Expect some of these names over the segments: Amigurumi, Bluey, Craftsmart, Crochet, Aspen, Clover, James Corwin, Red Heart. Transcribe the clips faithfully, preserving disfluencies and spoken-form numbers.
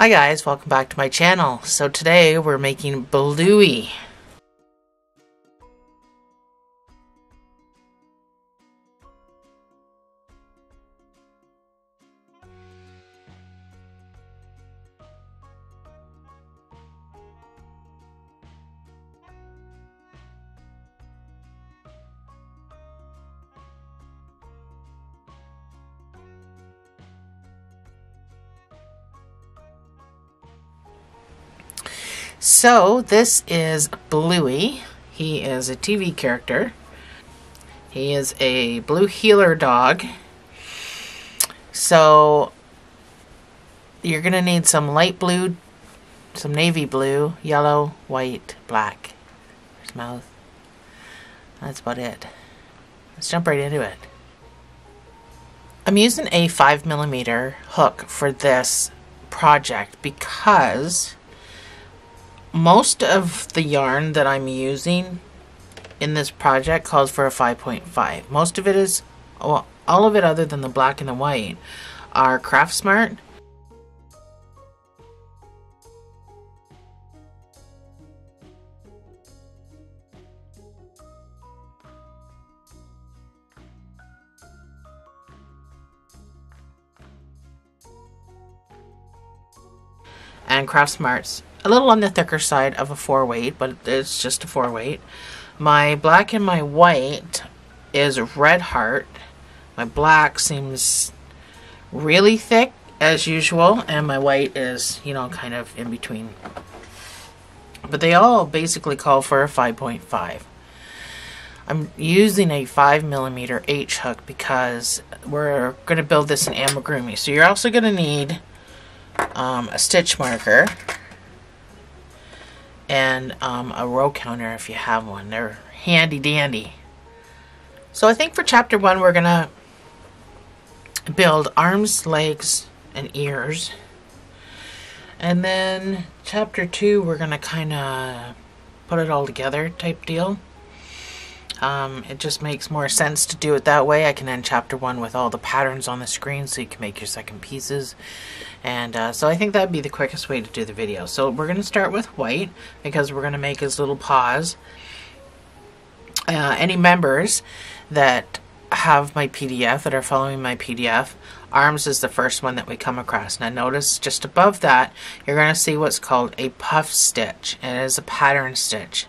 Hi guys, welcome back to my channel. So today we're making Bluey. So this is Bluey. He is a T V character. He is a blue healer dog. So you're gonna need some light blue, some navy blue, yellow, white, black. There's mouth. That's about it. Let's jump right into it. I'm using a five millimeter hook for this project because most of the yarn that I'm using in this project calls for a five point five. Most of it is, well, all of it other than the black and the white are Craftsmart. And Craftsmart's a little on the thicker side of a four weight, but it's just a four weight. My black and my white is Red Heart. My black seems really thick as usual, and my white is, you know, kind of in between. But they all basically call for a five point five. I'm using a five millimeter H hook because we're going to build this in amigurumi. So you're also going to need um, a stitch marker and um, a row counter if you have one. They're handy dandy. So I think for chapter one we're gonna build arms, legs, and ears. And then chapter two we're gonna kinda put it all together type deal. Um, it just makes more sense to do it that way. I can end chapter one with all the patterns on the screen so you can make your second pieces. And uh, so I think that'd be the quickest way to do the video. So we're going to start with white because we're going to make his little paws. Uh, any members that have my P D F, that are following my P D F, arms is the first one that we come across. Now notice just above that, you're going to see what's called a puff stitch. And it is a pattern stitch.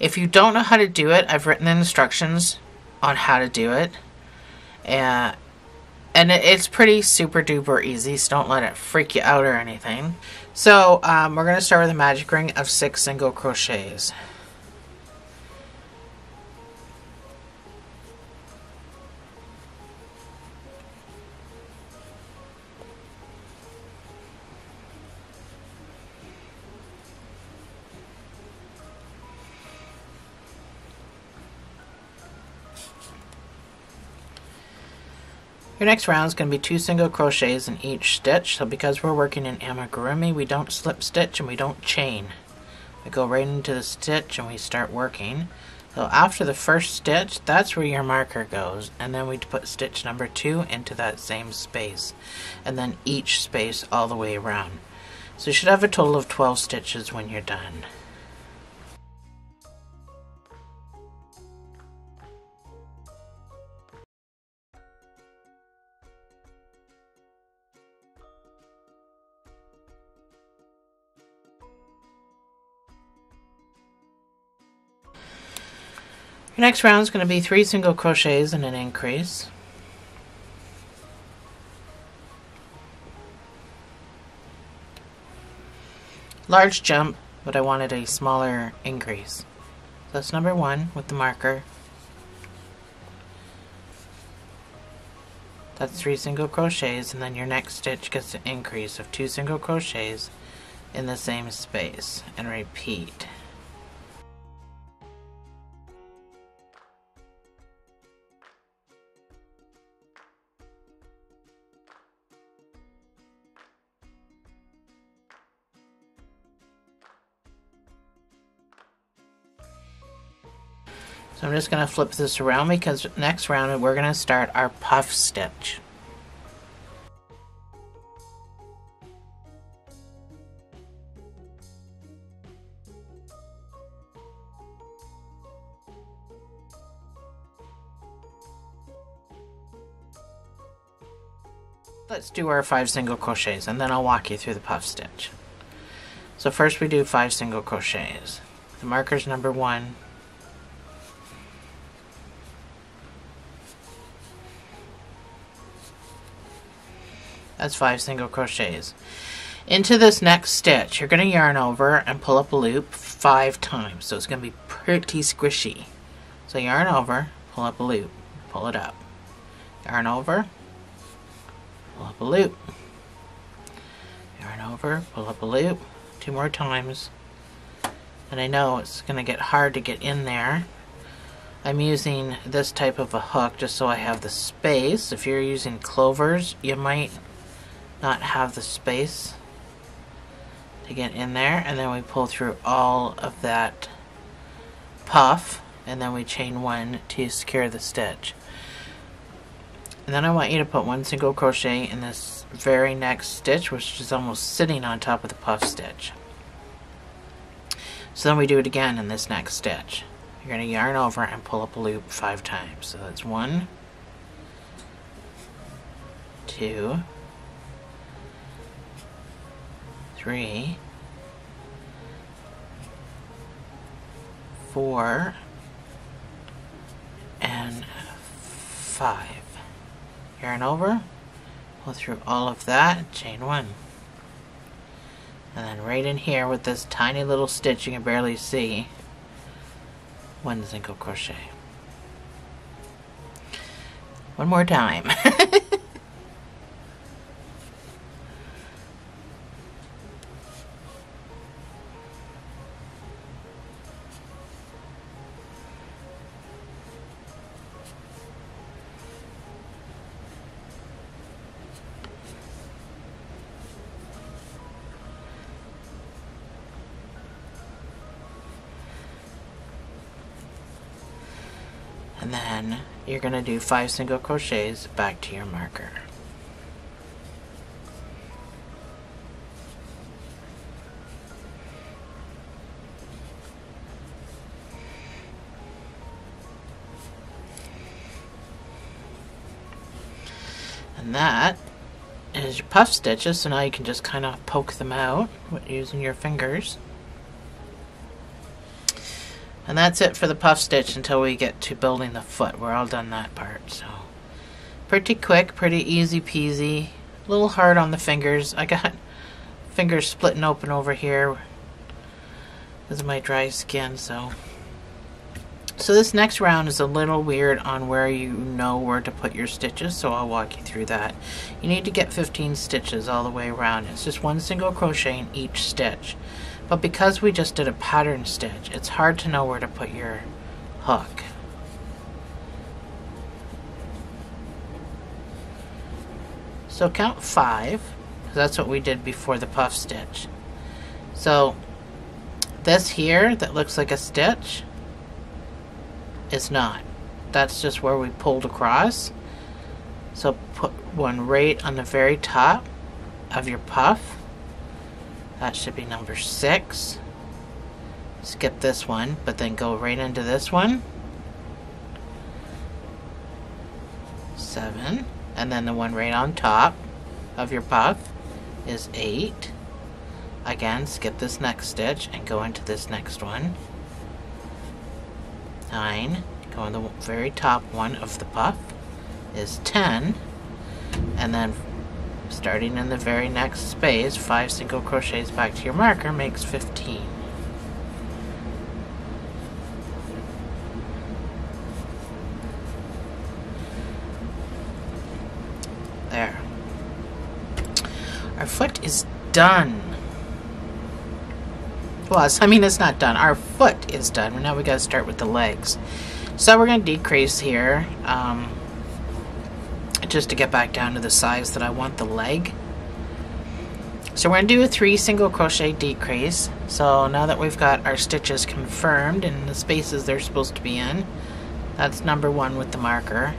If you don't know how to do it, I've written the instructions on how to do it. Uh, and it, it's pretty super duper easy, so don't let it freak you out or anything. So um, we're going to start with a magic ring of six single crochets. Your next round is going to be two single crochets in each stitch. So because we're working in amigurumi, we don't slip stitch and we don't chain. We go right into the stitch and we start working. So after the first stitch, that's where your marker goes, and then we put stitch number two into that same space, and then each space all the way around. So you should have a total of twelve stitches when you're done. Your next round is going to be three single crochets and an increase. Large jump, but I wanted a smaller increase. So that's number one with the marker. That's three single crochets, and then your next stitch gets an increase of two single crochets in the same space, and repeat. I'm just going to flip this around because next round we're going to start our puff stitch. Let's do our five single crochets and then I'll walk you through the puff stitch. So first we do five single crochets. The marker's number one. That's five single crochets. Into this next stitch, you're going to yarn over and pull up a loop five times. So it's going to be pretty squishy. So yarn over, pull up a loop, pull it up. Yarn over, pull up a loop. Yarn over, pull up a loop. Two more times. And I know it's going to get hard to get in there. I'm using this type of a hook just so I have the space. If you're using Clovers, you might not have the space to get in there. And then we pull through all of that puff and then we chain one to secure the stitch. And then I want you to put one single crochet in this very next stitch, which is almost sitting on top of the puff stitch. So then we do it again in this next stitch. You're going to yarn over and pull up a loop five times. So that's one, two, three, four, and five. Yarn over, pull through all of that, chain one. And then right in here with this tiny little stitch you can barely see, one single crochet. One more time. And then you're going to do five single crochets back to your marker. And that is your puff stitches, so now you can just kind of poke them out using your fingers. And that's it for the puff stitch until we get to building the foot. We're all done that part. So pretty quick, pretty easy peasy. A little hard on the fingers. I got fingers splitting open over here. This is my dry skin, so. So this next round is a little weird on where you know where to put your stitches, so I'll walk you through that. You need to get fifteen stitches all the way around. It's just one single crochet in each stitch. But because we just did a pattern stitch, it's hard to know where to put your hook. So count five, because that's what we did before the puff stitch. So this here that looks like a stitch, it's not. That's just where we pulled across. So put one right on the very top of your puff. That should be number six. Skip this one, but then go right into this one. Seven. And then the one right on top of your puff is eight. Again, skip this next stitch and go into this next one. Nine. Go on the very top one of the puff is ten. And then starting in the very next space, five single crochets back to your marker makes fifteen. There. Our foot is done. Well, I mean it's not done. Our foot is done. Now we gotta start with the legs. So we're gonna decrease here. Um, just to get back down to the size that I want the leg. So we're going to do a three single crochet decrease. So now that we've got our stitches confirmed and the spaces they're supposed to be in, that's number one with the marker.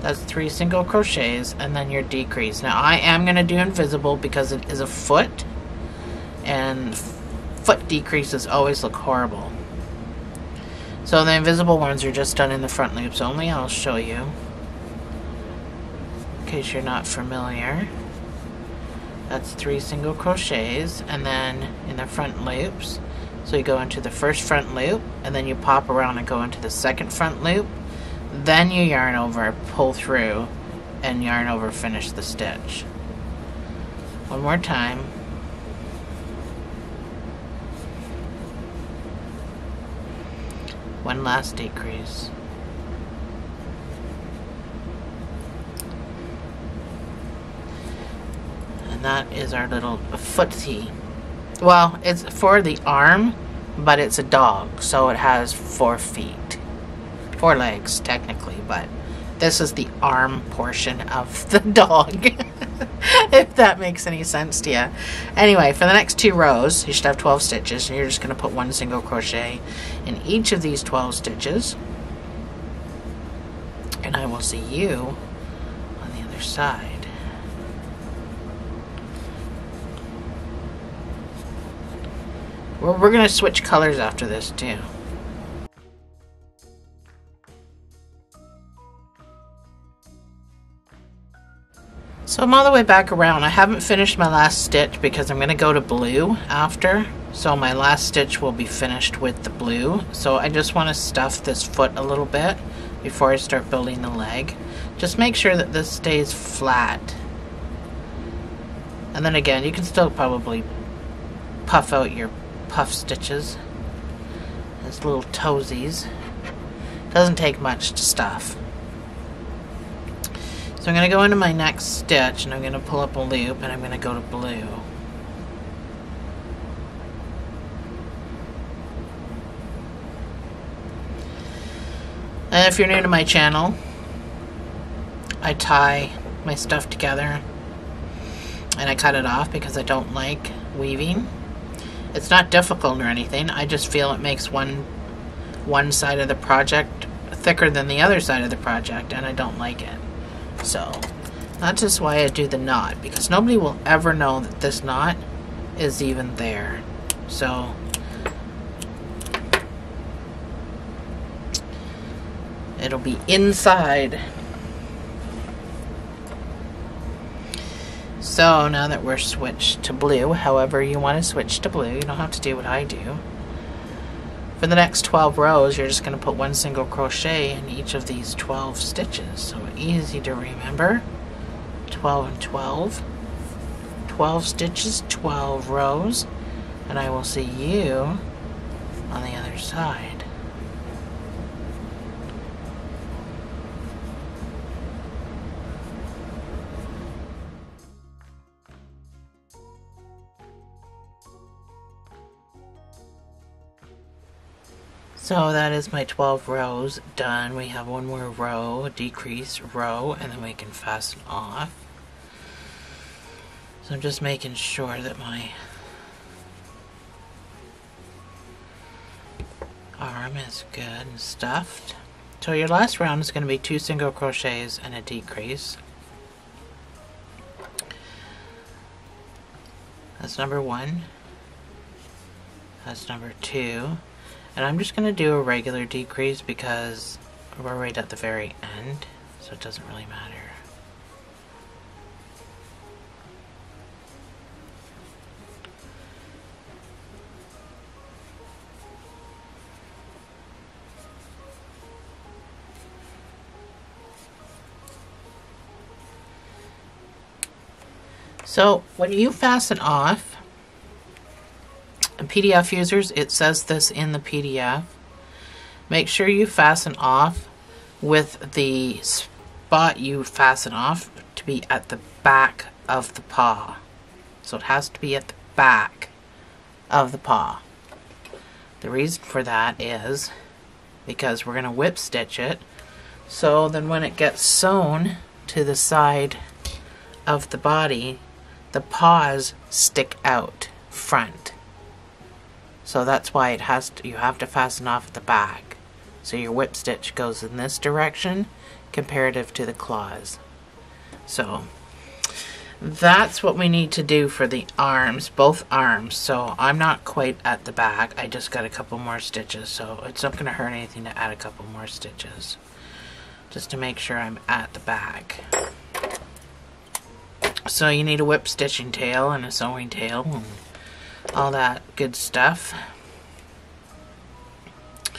That's three single crochets and then your decrease. Now I am going to do invisible because it is a foot and foot decreases always look horrible. So the invisible ones are just done in the front loops only. I'll show you. in case you're not familiar. That's three single crochets, and then in the front loops, so you go into the first front loop, and then you pop around and go into the second front loop, then you yarn over, pull through, and yarn over, finish the stitch. One more time. One last decrease. And that is our little footsie. Well, it's for the arm, but it's a dog, so it has four feet. Four legs, technically, but this is the arm portion of the dog, if that makes any sense to you. Anyway, for the next two rows, you should have twelve stitches, and you're just going to put one single crochet in each of these twelve stitches. And I will see you on the other side. We're, we're going to switch colors after this, too. So I'm all the way back around. I haven't finished my last stitch because I'm going to go to blue after. So my last stitch will be finished with the blue. So I just want to stuff this foot a little bit before I start building the leg. Just make sure that this stays flat. And then again, you can still probably puff out your puff stitches as little toesies. Doesn't take much to stuff. So I'm going to go into my next stitch, and I'm going to pull up a loop, and I'm going to go to blue. And if you're new to my channel, I tie my stuff together, and I cut it off because I don't like weaving. It's not difficult or anything. I just feel it makes one, one side of the project thicker than the other side of the project, and I don't like it. So that's just why I do the knot, because nobody will ever know that this knot is even there. So it'll be inside. So now that we're switched to blue, however you want to switch to blue, you don't have to do what I do. For the next twelve rows, you're just going to put one single crochet in each of these twelve stitches. So easy to remember. twelve and twelve. twelve stitches, twelve rows, and I will see you on the other side. So that is my twelve rows done. We have one more row, decrease row, and then we can fasten off. So I'm just making sure that my arm is good and stuffed. So your last round is going to be two single crochets and a decrease. That's number one. That's number two. And I'm just going to do a regular decrease because we're right at the very end, so it doesn't really matter. So when you fasten off, P D F users, it says this in the P D F. Make sure you fasten off with the spot you fasten off to be at the back of the paw. So it has to be at the back of the paw. The reason for that is because we're going to whip stitch it. So then when it gets sewn to the side of the body, the paws stick out front. So that's why it has to, you have to fasten off at the back. So your whip stitch goes in this direction comparative to the claws. So that's what we need to do for the arms, both arms. So I'm not quite at the back. I just got a couple more stitches, so it's not going to hurt anything to add a couple more stitches just to make sure I'm at the back. So you need a whip stitching tail and a sewing tail and all that good stuff. So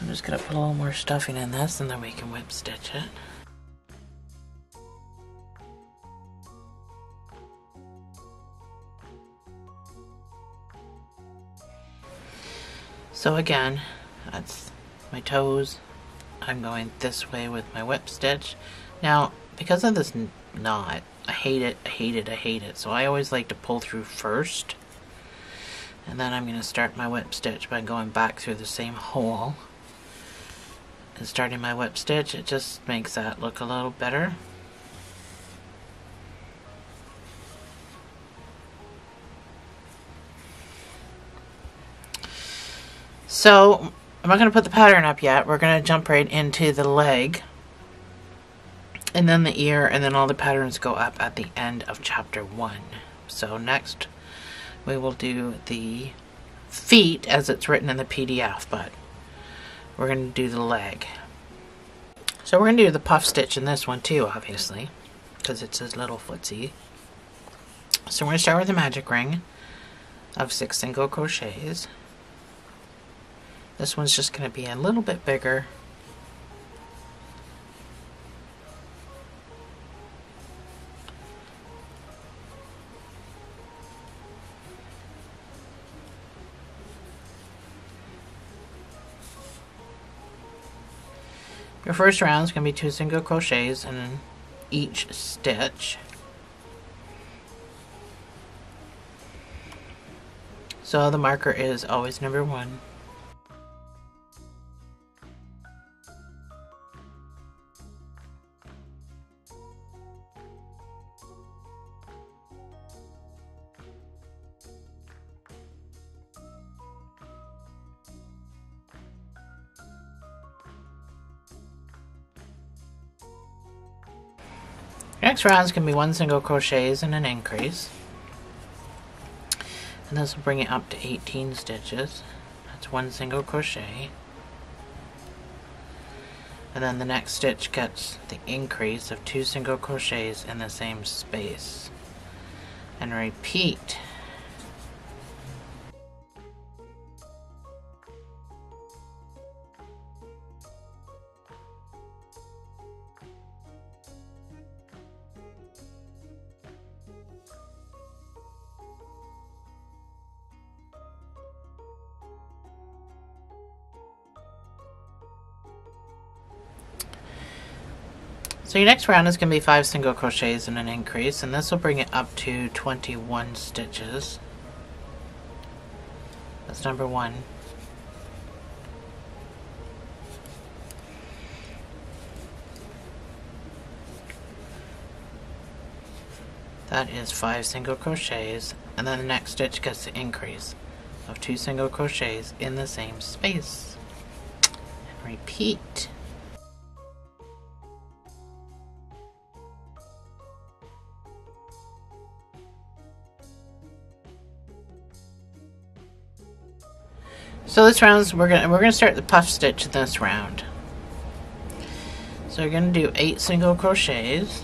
I'm just going to put a little more stuffing in this and then we can whip stitch it. So again, that's my toes. I'm going this way with my whip stitch. Now, because of this knot, I hate it, I hate it, I hate it. So I always like to pull through first. And then I'm going to start my whip stitch by going back through the same hole and starting my whip stitch. It just makes that look a little better. So, I'm not going to put the pattern up yet. We're going to jump right into the leg, and then the ear, and then all the patterns go up at the end of chapter one. So next, we will do the feet as it's written in the P D F, but we're going to do the leg. So we're going to do the puff stitch in this one too, obviously, because it's his little footsie. So we're going to start with a magic ring of six single crochets. This one's just going to be a little bit bigger. Your first round is going to be two single crochets in each stitch. So the marker is always number one. Next round is going to be one single crochets and an increase, and this will bring it up to eighteen stitches. That's one single crochet, and then the next stitch gets the increase of two single crochets in the same space, and repeat. So your next round is going to be five single crochets and an increase, and this will bring it up to twenty-one stitches. That's number one. That is five single crochets, and then the next stitch gets the increase of two single crochets in the same space. And repeat. So this round, we're gonna we're gonna start the puff stitch this round. So you're gonna do eight single crochets,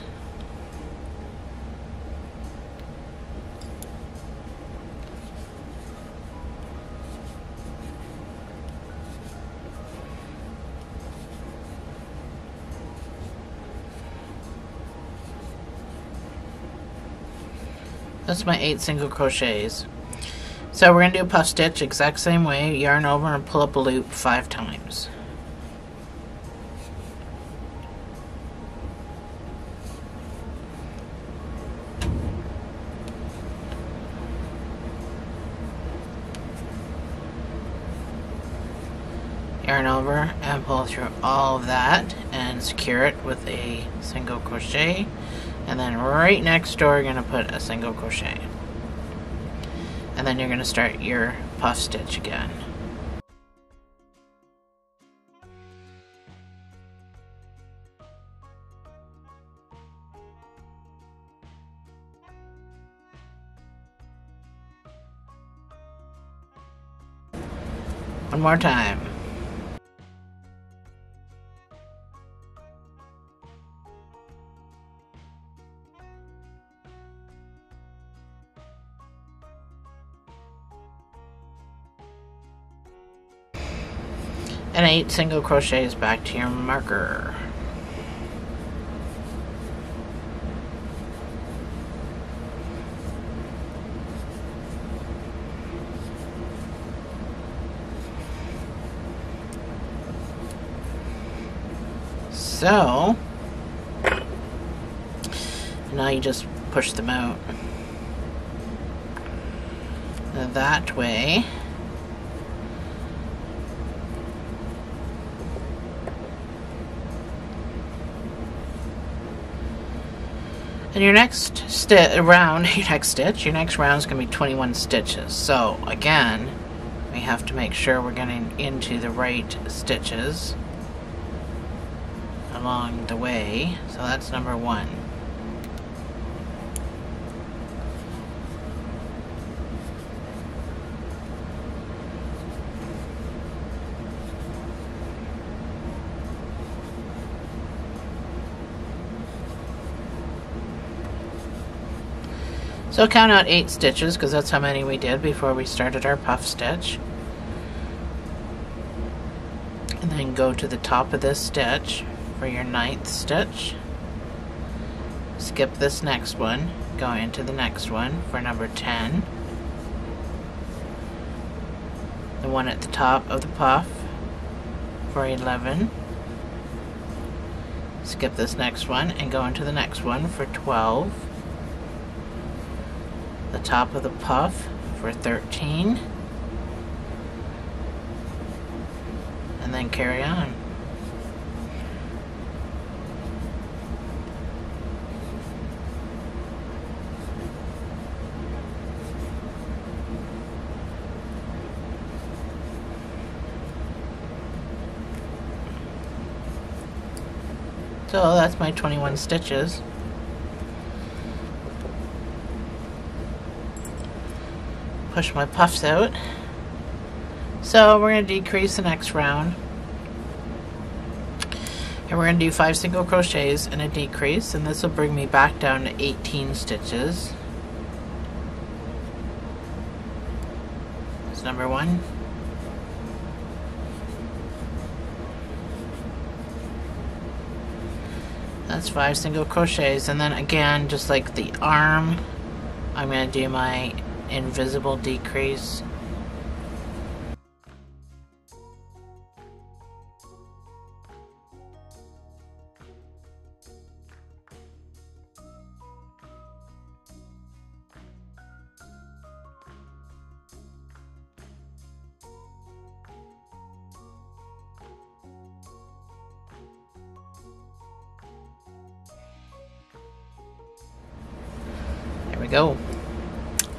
that's my eight single crochets. So we're going to do a puff stitch exact same way, yarn over and pull up a loop five times. Yarn over and pull through all of that and secure it with a single crochet, and then right next door you're going to put a single crochet. And then you're going to start your puff stitch again. One more time. and eight single crochets back to your marker. So now you just push them out that way. And your next stitch round, your next stitch, your next round is going to be twenty-one stitches. So again, we have to make sure we're getting into the right stitches along the way. So that's number one. So count out eight stitches, because that's how many we did before we started our puff stitch. And then go to the top of this stitch for your ninth stitch. Skip this next one, go into the next one for number ten. The one at the top of the puff for eleven. Skip this next one and go into the next one for twelve. The top of the puff for thirteen, and then carry on. So that's my twenty-one stitches. Push my puffs out. So we're going to decrease the next round, and we're going to do five single crochets and a decrease, and this will bring me back down to eighteen stitches. That's number one. That's five single crochets, and then again, just like the arm, I'm going to do my invisible decrease. There we go.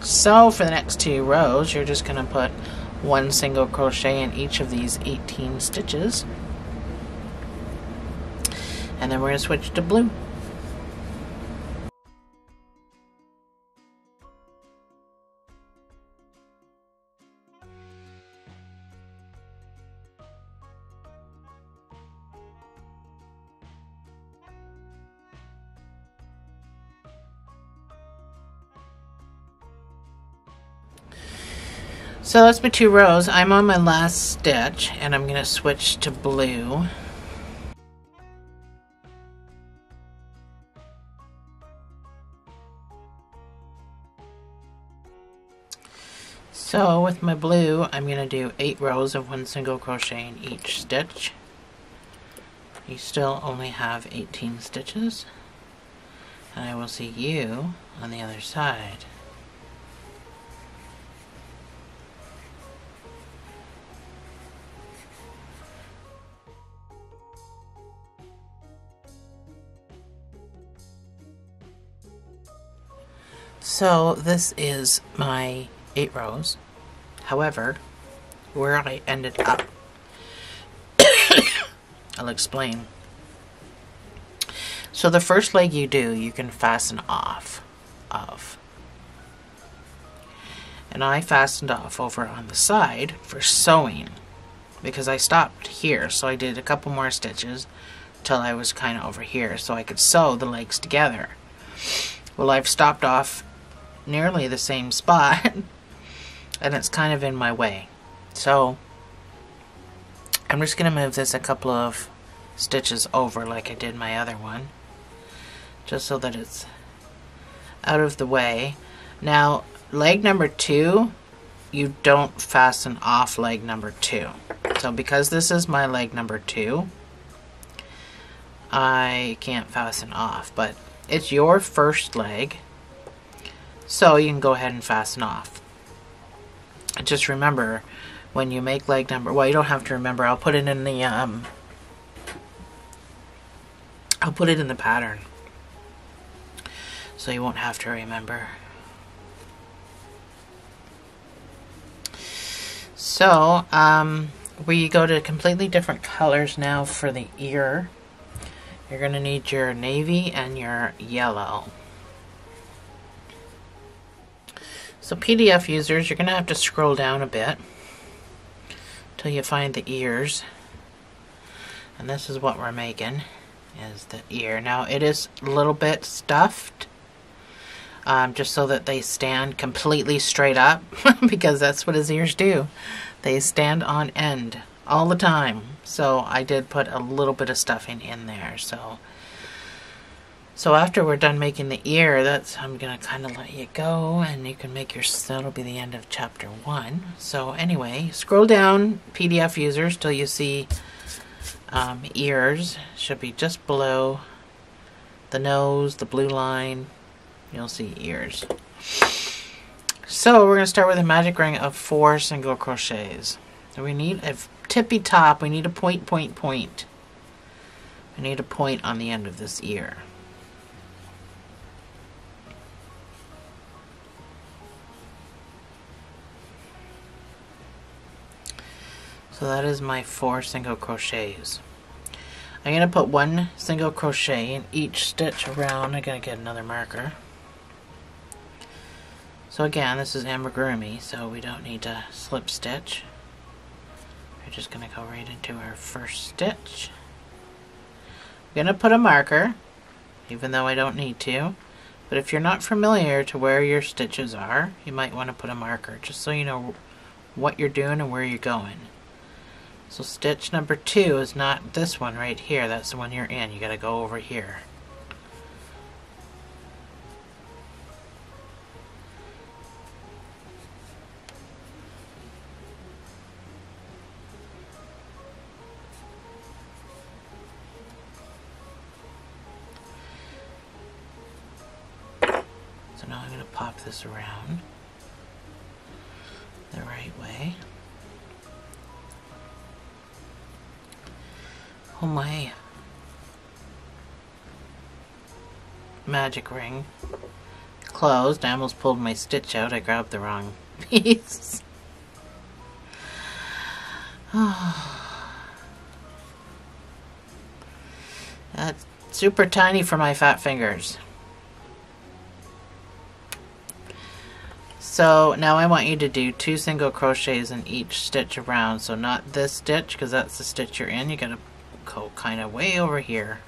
So for the next two rows, you're just going to put one single crochet in each of these eighteen stitches, and then we're going to switch to blue. So that's my two rows. I'm on my last stitch and I'm going to switch to blue. So with my blue, I'm going to do eight rows of one single crochet in each stitch. You still only have eighteen stitches, and I will see you on the other side. So this is my eight rows. However, where I ended up, I'll explain. So the first leg you do, you can fasten off of. And I fastened off over on the side for sewing, because I stopped here. So I did a couple more stitches till I was kind of over here, so I could sew the legs together. Well, I've stopped off nearly the same spot and it's kind of in my way, so I'm just going to move this a couple of stitches over like I did my other one, just so that it's out of the way. Now leg number two, you don't fasten off leg number two. So because this is my leg number two, I can't fasten off, but it's your first leg, so you can go ahead and fasten off. Just remember, when you make leg number, well, you don't have to remember, I'll put it in the um I'll put it in the pattern, so you won't have to remember. So um we go to completely different colors now for the ear. You're gonna need your navy and your yellow. So P D F users, you're gonna have to scroll down a bit till you find the ears, and this is what we're making, is the ear. Now it is a little bit stuffed, um, just so that they stand completely straight up because that's what his ears do. They stand on end all the time, so I did put a little bit of stuffing in there. So so after we're done making the ear, that's, I'm gonna kind of let you go, and you can make your, that'll be the end of chapter one. So anyway, scroll down P D F users till you see um, ears. Should be just below the nose, the blue line, you'll see ears. So we're gonna start with a magic ring of four single crochets. So we need a tippy top, we need a point, point, point. We need a point on the end of this ear. So that is my four single crochets. I'm going to put one single crochet in each stitch around. I'm going to get another marker. So again, this is amigurumi, so we don't need to slip stitch. We're just going to go right into our first stitch. I'm going to put a marker, even though I don't need to. But if you're not familiar to where your stitches are, you might want to put a marker, just so you know what you're doing and where you're going. So stitch number two is not this one right here, that's the one you're in. You gotta go over here. So now I'm gonna pop this around the right way. Oh, my magic ring closed. I almost pulled my stitch out. I grabbed the wrong piece. Oh. That's super tiny for my fat fingers. So now I want you to do two single crochets in each stitch around. So not this stitch, because that's the stitch you're in. You gotta go kind of way over here,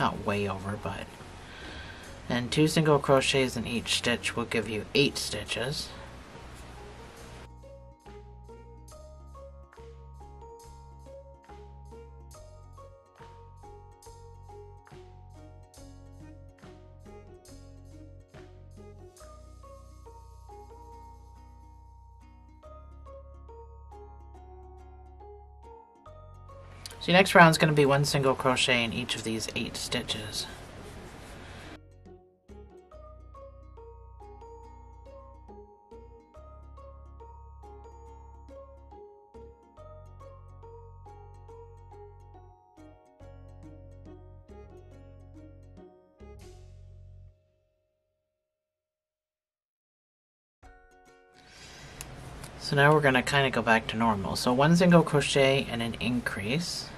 not way over, but, and two single crochets in each stitch will give you eight stitches. So your next round is going to be one single crochet in each of these eight stitches. So now we're going to kind of go back to normal. So one single crochet and an increase.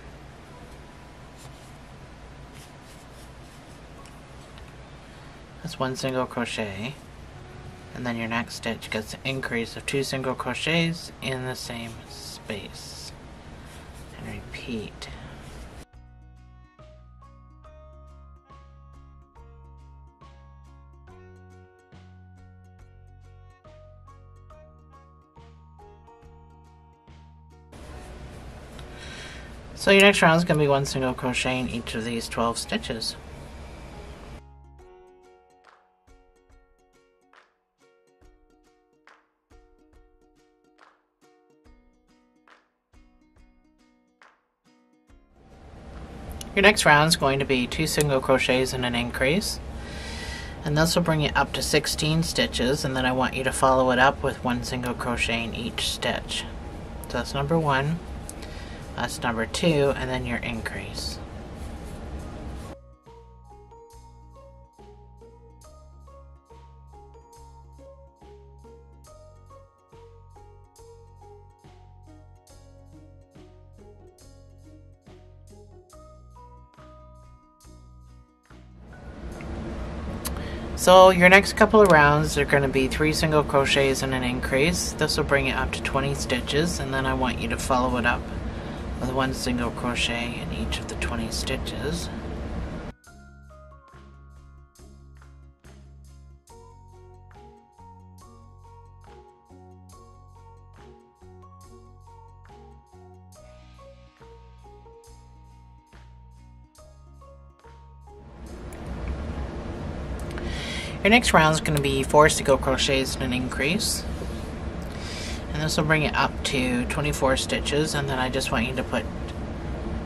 That's one single crochet, and then your next stitch gets an increase of two single crochets in the same space, and repeat. So your next round is going to be one single crochet in each of these twelve stitches. Your next round is going to be two single crochets and an increase, and this will bring you up to sixteen stitches, and then I want you to follow it up with one single crochet in each stitch. So that's number one, that's number two, and then your increase. So your next couple of rounds are going to be three single crochets and an increase. This will bring it up to twenty stitches, and then I want you to follow it up with one single crochet in each of the twenty stitches. Your next round is going to be four single crochets and an increase, and this will bring it up to twenty-four stitches, and then I just want you to put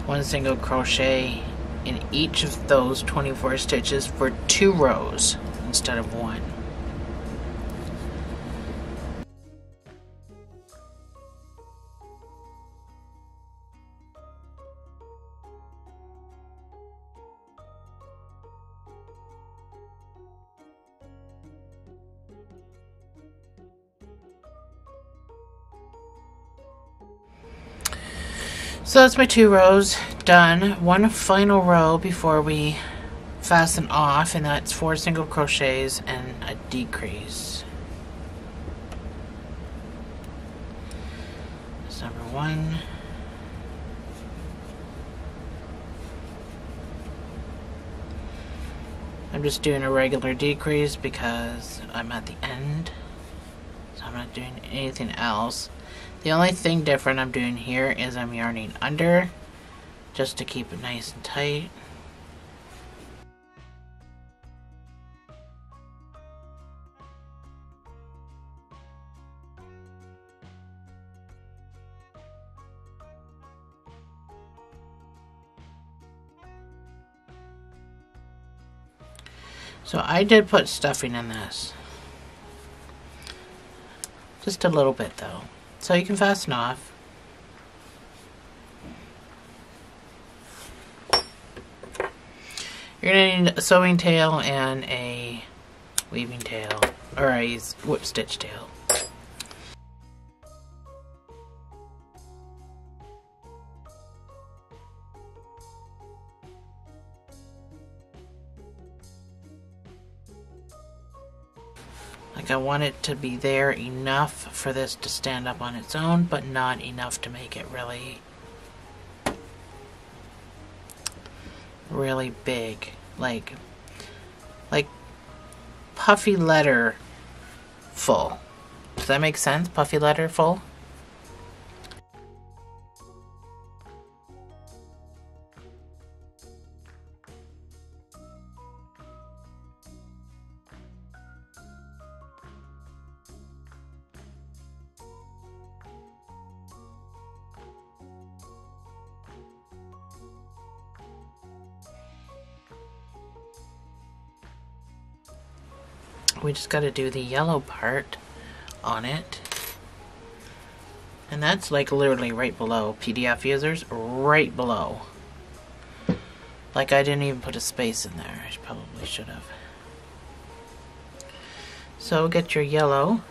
one single crochet in each of those twenty-four stitches for two rows instead of one. So that's my two rows done. One final row before we fasten off, and that's four single crochets and a decrease. That's number one. I'm just doing a regular decrease because I'm at the end, so I'm not doing anything else. The only thing different I'm doing here is I'm yarning under just to keep it nice and tight. So I did put stuffing in this. Just a little bit though. So you can fasten off. You're gonna need a sewing tail and a weaving tail, or a whip stitch tail. I want it to be there enough for this to stand up on its own, but not enough to make it really, really big. Like, like puffy letter full. Does that make sense? Puffy letter full? We just got to do the yellow part on it, and that's like literally right below P D F users, right below. Like I didn't even put a space in there. I probably should have. So get your yellow.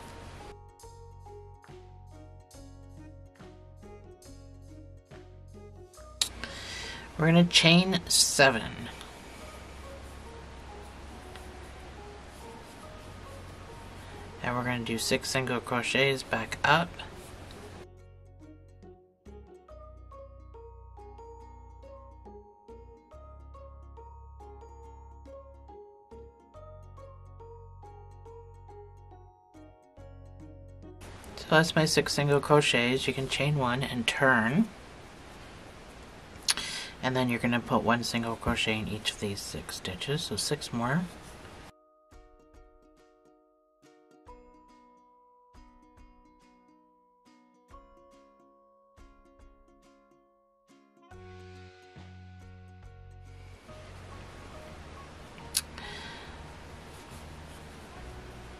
We're gonna chain seven. And we're going to do six single crochets back up. So that's my six single crochets. You can chain one and turn. and then you're going to put one single crochet in each of these six stitches, so six more.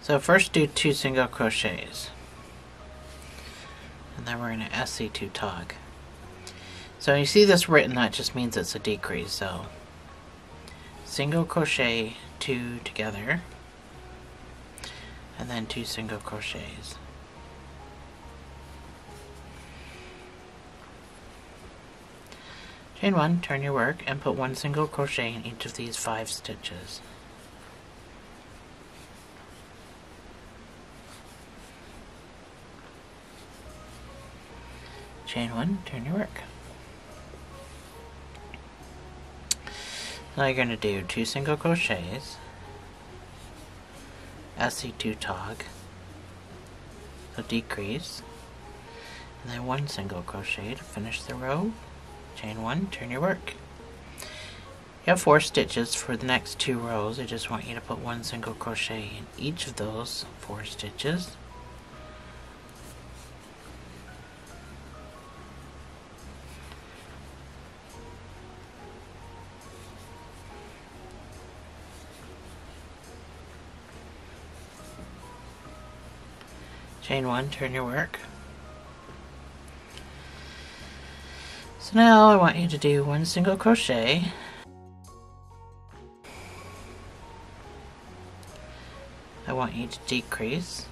So first do two single crochets, and then we're going to S C two tog. So you see this written, that just means it's a decrease, so single crochet two together, and then two single crochets. Chain one, turn your work, and put one single crochet in each of these five stitches. Chain one, turn your work. Now you're going to do two single crochets, S C two tog, so decrease, and then one single crochet to finish the row. Chain one, turn your work. You have four stitches for the next two rows. I just want you to put one single crochet in each of those four stitches. Chain one, turn your work. So now I want you to do one single crochet, I want you to decrease,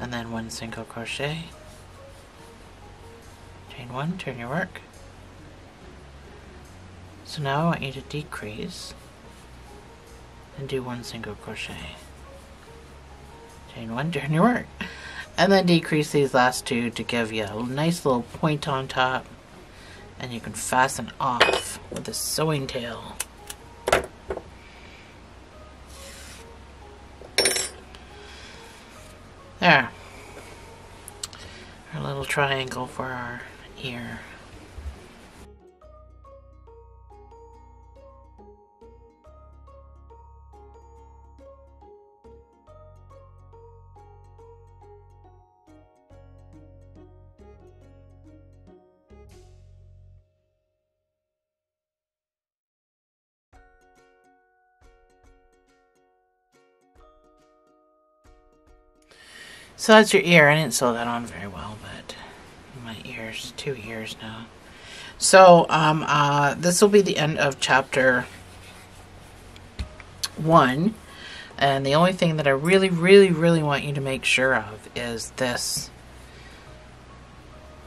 and then one single crochet. Chain one, turn your work. So now I want you to decrease and do one single crochet. Chain one, turn your work, and then decrease these last two to give you a nice little point on top, and you can fasten off with a sewing tail. There, our little triangle for our ear. So that's your ear. I didn't sew that on very well, but my ears, two ears now. So um, uh, this will be the end of chapter one. And the only thing that I really, really, really want you to make sure of is this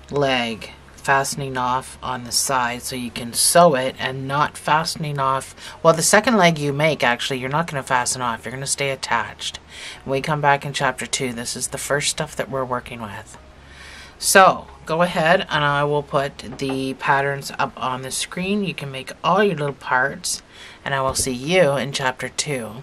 leg fastening off on the side, so you can sew it and not fastening off. Well, the second leg you make, actually, you're not going to fasten off. You're going to stay attached. When we come back in chapter two, this is the first stuff that we're working with. So go ahead and I will put the patterns up on the screen. You can make all your little parts, and I will see you in chapter two.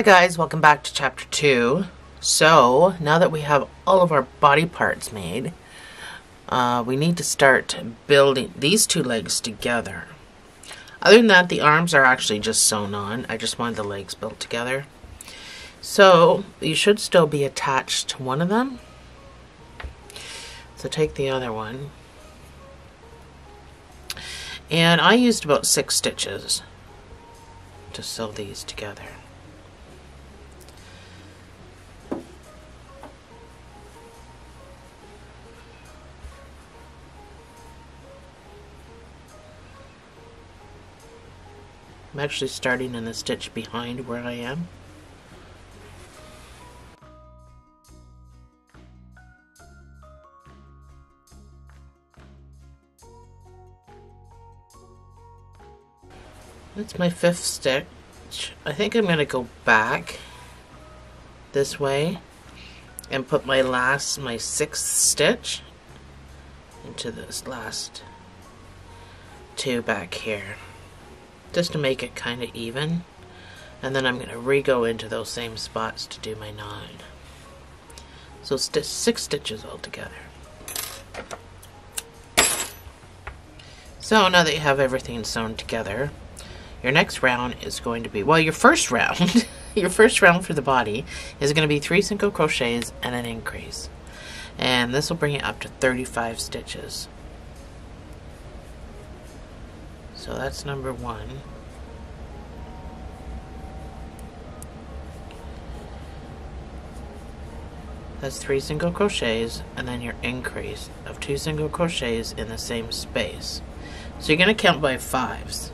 Hi guys, welcome back to chapter two. So now that we have all of our body parts made, uh, we need to start building these two legs together. Other than that, the arms are actually just sewn on. I just wanted the legs built together. So you should still be attached to one of them. So take the other one. And I used about six stitches to sew these together. I'm actually starting in the stitch behind where I am. That's my fifth stitch. I think I'm going to go back this way and put my last, my sixth stitch into this last two back here, just to make it kind of even, and then I'm going to re-go into those same spots to do my nine. So st six stitches altogether. So now that you have everything sewn together, your next round is going to be, well, your first round, your first round for the body is going to be three single crochets and an increase. And this will bring it up to thirty-five stitches. So that's number one. That's three single crochets and then your increase of two single crochets in the same space. So you're going to count by fives.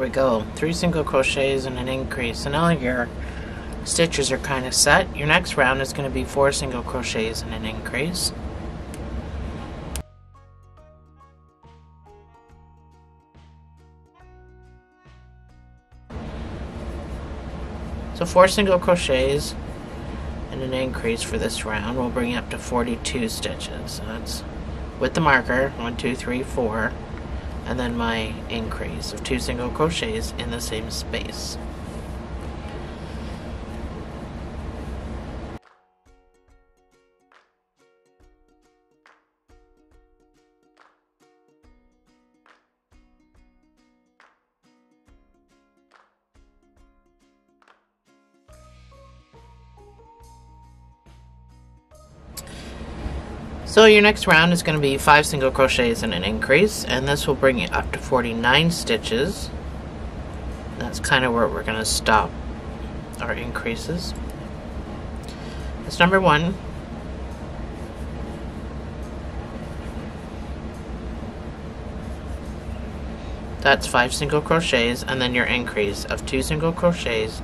We go three single crochets and an increase. So now your stitches are kind of set. Your next round is going to be four single crochets and an increase. So four single crochets and an increase for this round will bring you up to forty-two stitches. So that's with the marker one, two, three, four. And then my increase of two single crochets in the same space. So your next round is going to be five single crochets and an increase, and this will bring you up to forty-nine stitches. That's kind of where we're going to stop our increases. That's number one. That's five single crochets and then your increase of two single crochets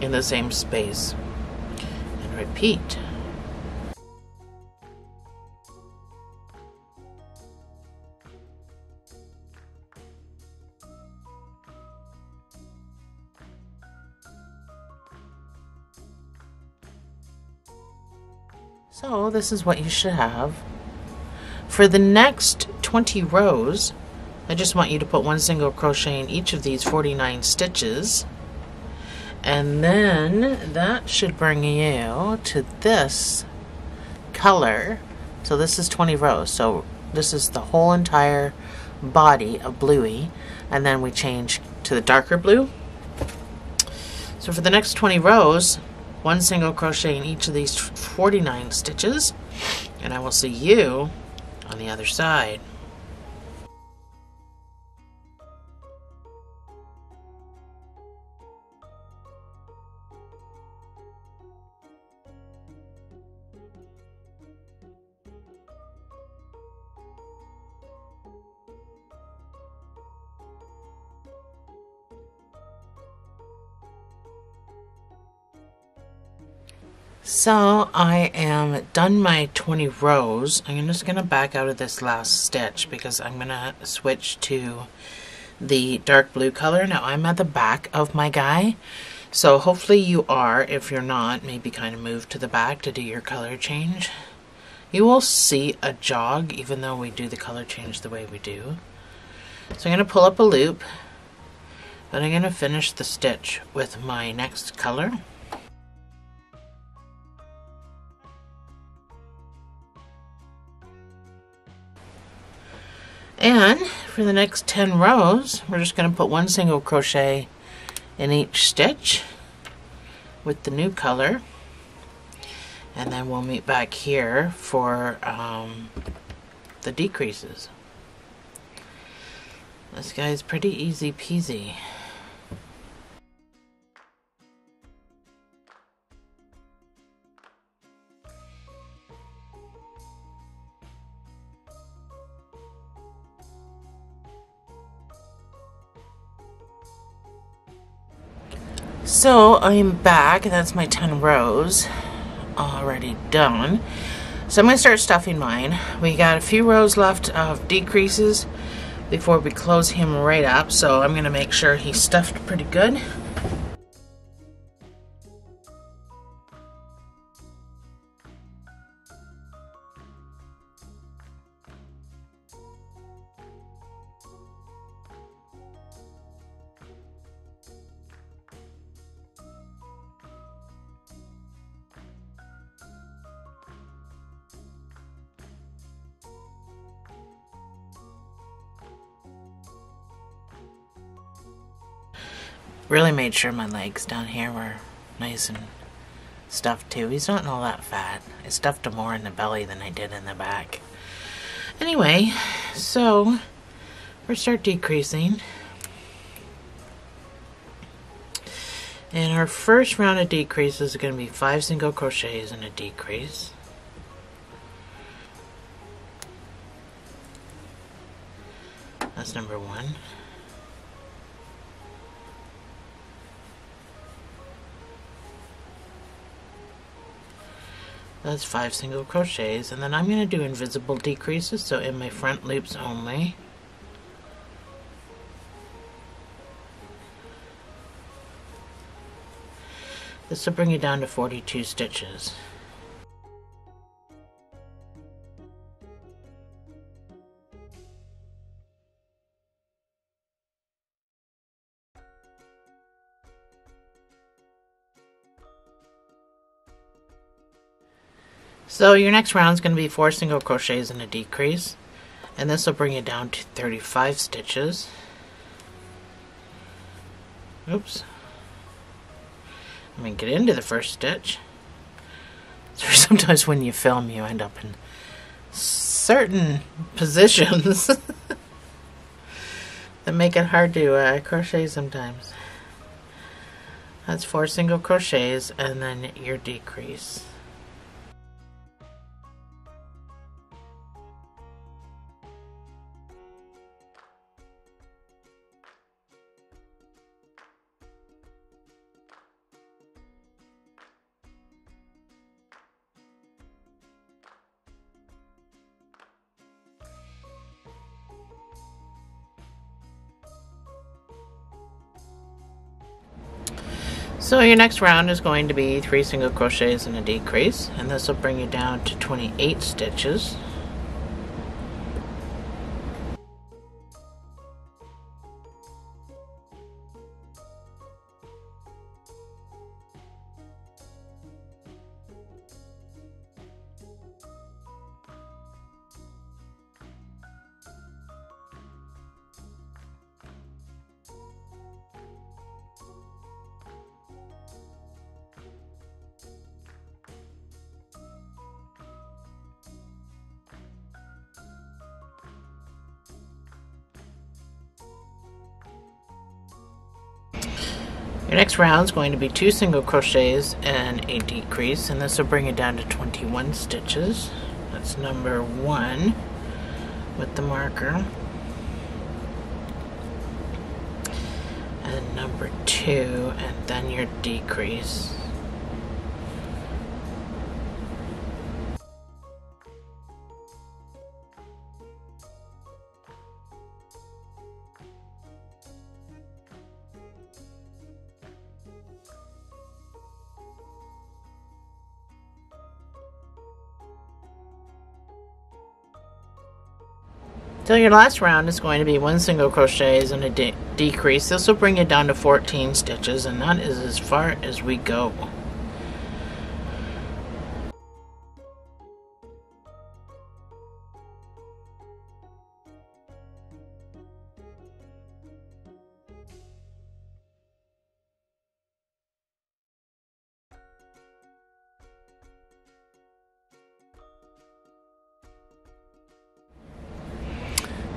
in the same space, and repeat. So this is what you should have. For the next twenty rows, I just want you to put one single crochet in each of these forty-nine stitches. And then that should bring you to this color. So this is twenty rows. So this is the whole entire body of Bluey. And then we change to the darker blue. So for the next twenty rows, one single crochet in each of these forty-nine stitches, and I will see you on the other side. So I am done my twenty rows. I'm just going to back out of this last stitch because I'm going to switch to the dark blue color. Now I'm at the back of my guy, so hopefully you are. If you're not, maybe kind of move to the back to do your color change. You will see a jog even though we do the color change the way we do. So I'm going to pull up a loop, but I'm going to finish the stitch with my next color. And for the next ten rows, we're just going to put one single crochet in each stitch with the new color, and then we'll meet back here for um, the decreases. This guy's pretty easy peasy. So I'm back, and that's my ten rows already done. So I'm going to start stuffing mine. We got a few rows left of decreases before we close him right up, so I'm going to make sure he's stuffed pretty good. Really made sure my legs down here were nice and stuffed too. He's not all that fat. I stuffed him more in the belly than I did in the back. Anyway, so we'll start decreasing. And our first round of decreases is going to be five single crochets and a decrease. That's number one. That's five single crochets, and then I'm going to do invisible decreases, so in my front loops only. This will bring you down to forty-two stitches. So your next round is going to be four single crochets and a decrease, and this will bring you down to thirty-five stitches. Oops. I mean, get into the first stitch. Sometimes when you film, you end up in certain positions that make it hard to uh, crochet sometimes. That's four single crochets and then your decrease. So your next round is going to be three single crochets and a decrease, and this will bring you down to twenty-eight stitches. Your next round is going to be two single crochets and a decrease, and this will bring it down to twenty-one stitches. That's number one with the marker. And number two, and then your decrease. So your last round is going to be one single crochets and a de decrease. This will bring you down to fourteen stitches, and that is as far as we go.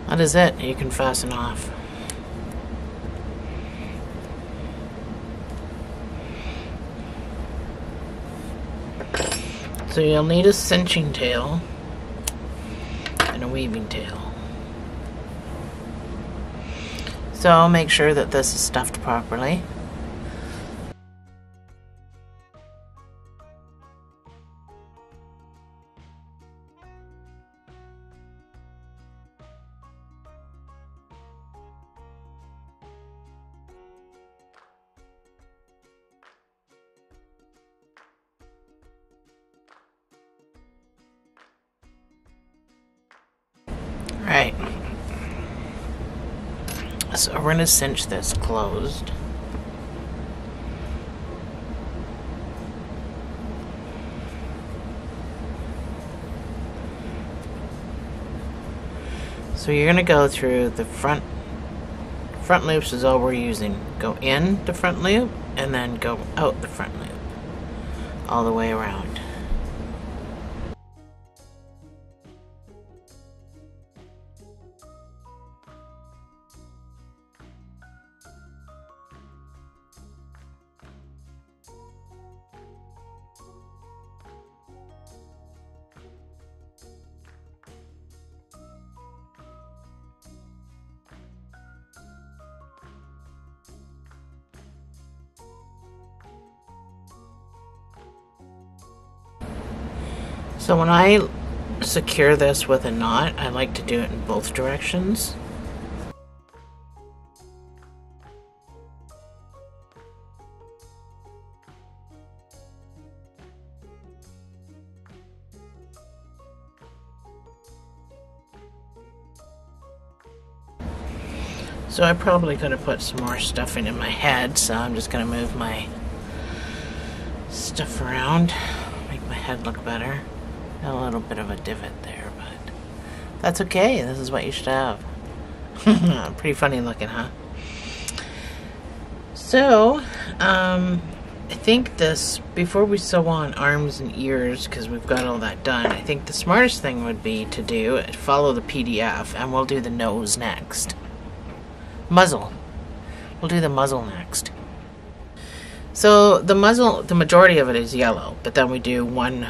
That is it. You can fasten off. So you'll need a cinching tail and a weaving tail. So make sure that this is stuffed properly. Right, so we're going to cinch this closed. So you're going to go through the front, front loops is all we're using. Go in the front loop and then go out the front loop all the way around. So when I secure this with a knot, I like to do it in both directions. So I probably could have put some more stuffing in my head, so I'm just going to move my stuff around, make my head look better. A little bit of a divot there, but that's okay. This is what you should have. Pretty funny looking, huh? So, um, I think this, before we sew on arms and ears, because we've got all that done, I think the smartest thing would be to do, follow the P D F, and we'll do the nose next. Muzzle. We'll do the muzzle next. So, the muzzle, the majority of it is yellow, but then we do one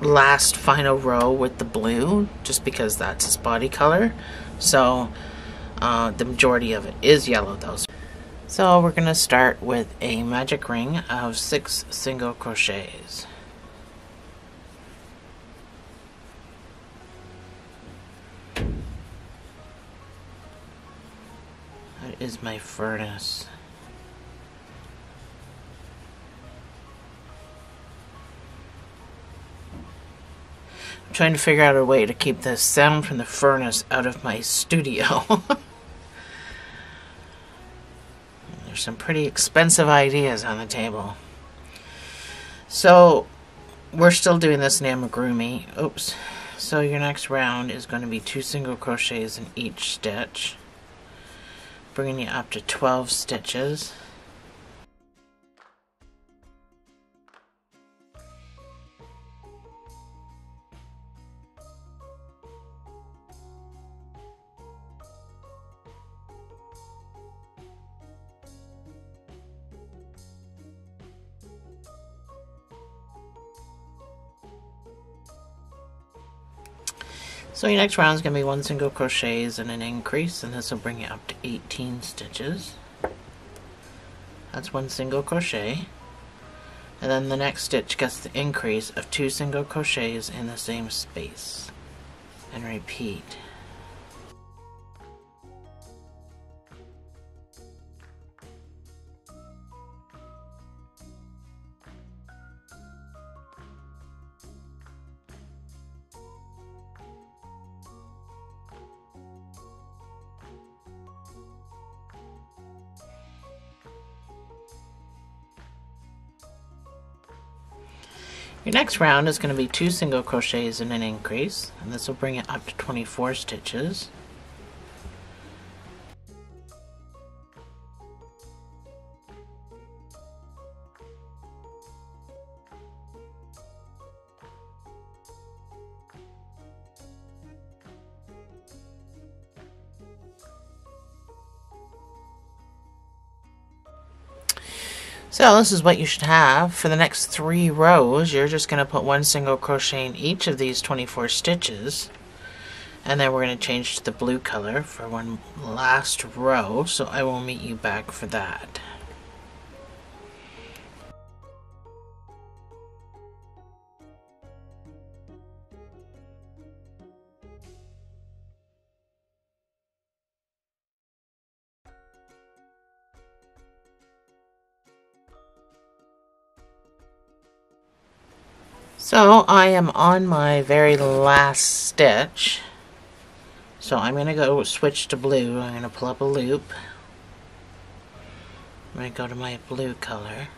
last final row with the blue, just because that's his body color. So uh, the majority of it is yellow though. So we're gonna start with a magic ring of six single crochets. That is my furnace. Trying to figure out a way to keep the sound from the furnace out of my studio. There's some pretty expensive ideas on the table. So we're still doing this in Amigurumi. Oops. So your next round is going to be two single crochets in each stitch, bringing you up to twelve stitches. So your next round is going to be one single crochets and an increase, and this will bring you up to eighteen stitches. That's one single crochet, and then the next stitch gets the increase of two single crochets in the same space, and repeat. Your next round is going to be two single crochets and an increase, and this will bring it up to twenty-four stitches. So this is what you should have. For the next three rows, you're just going to put one single crochet in each of these twenty-four stitches. And then we're going to change to the blue color for one last row, so I will meet you back for that. So I am on my very last stitch, so I'm going to go switch to blue. I'm going to pull up a loop, I'm going to go to my blue color,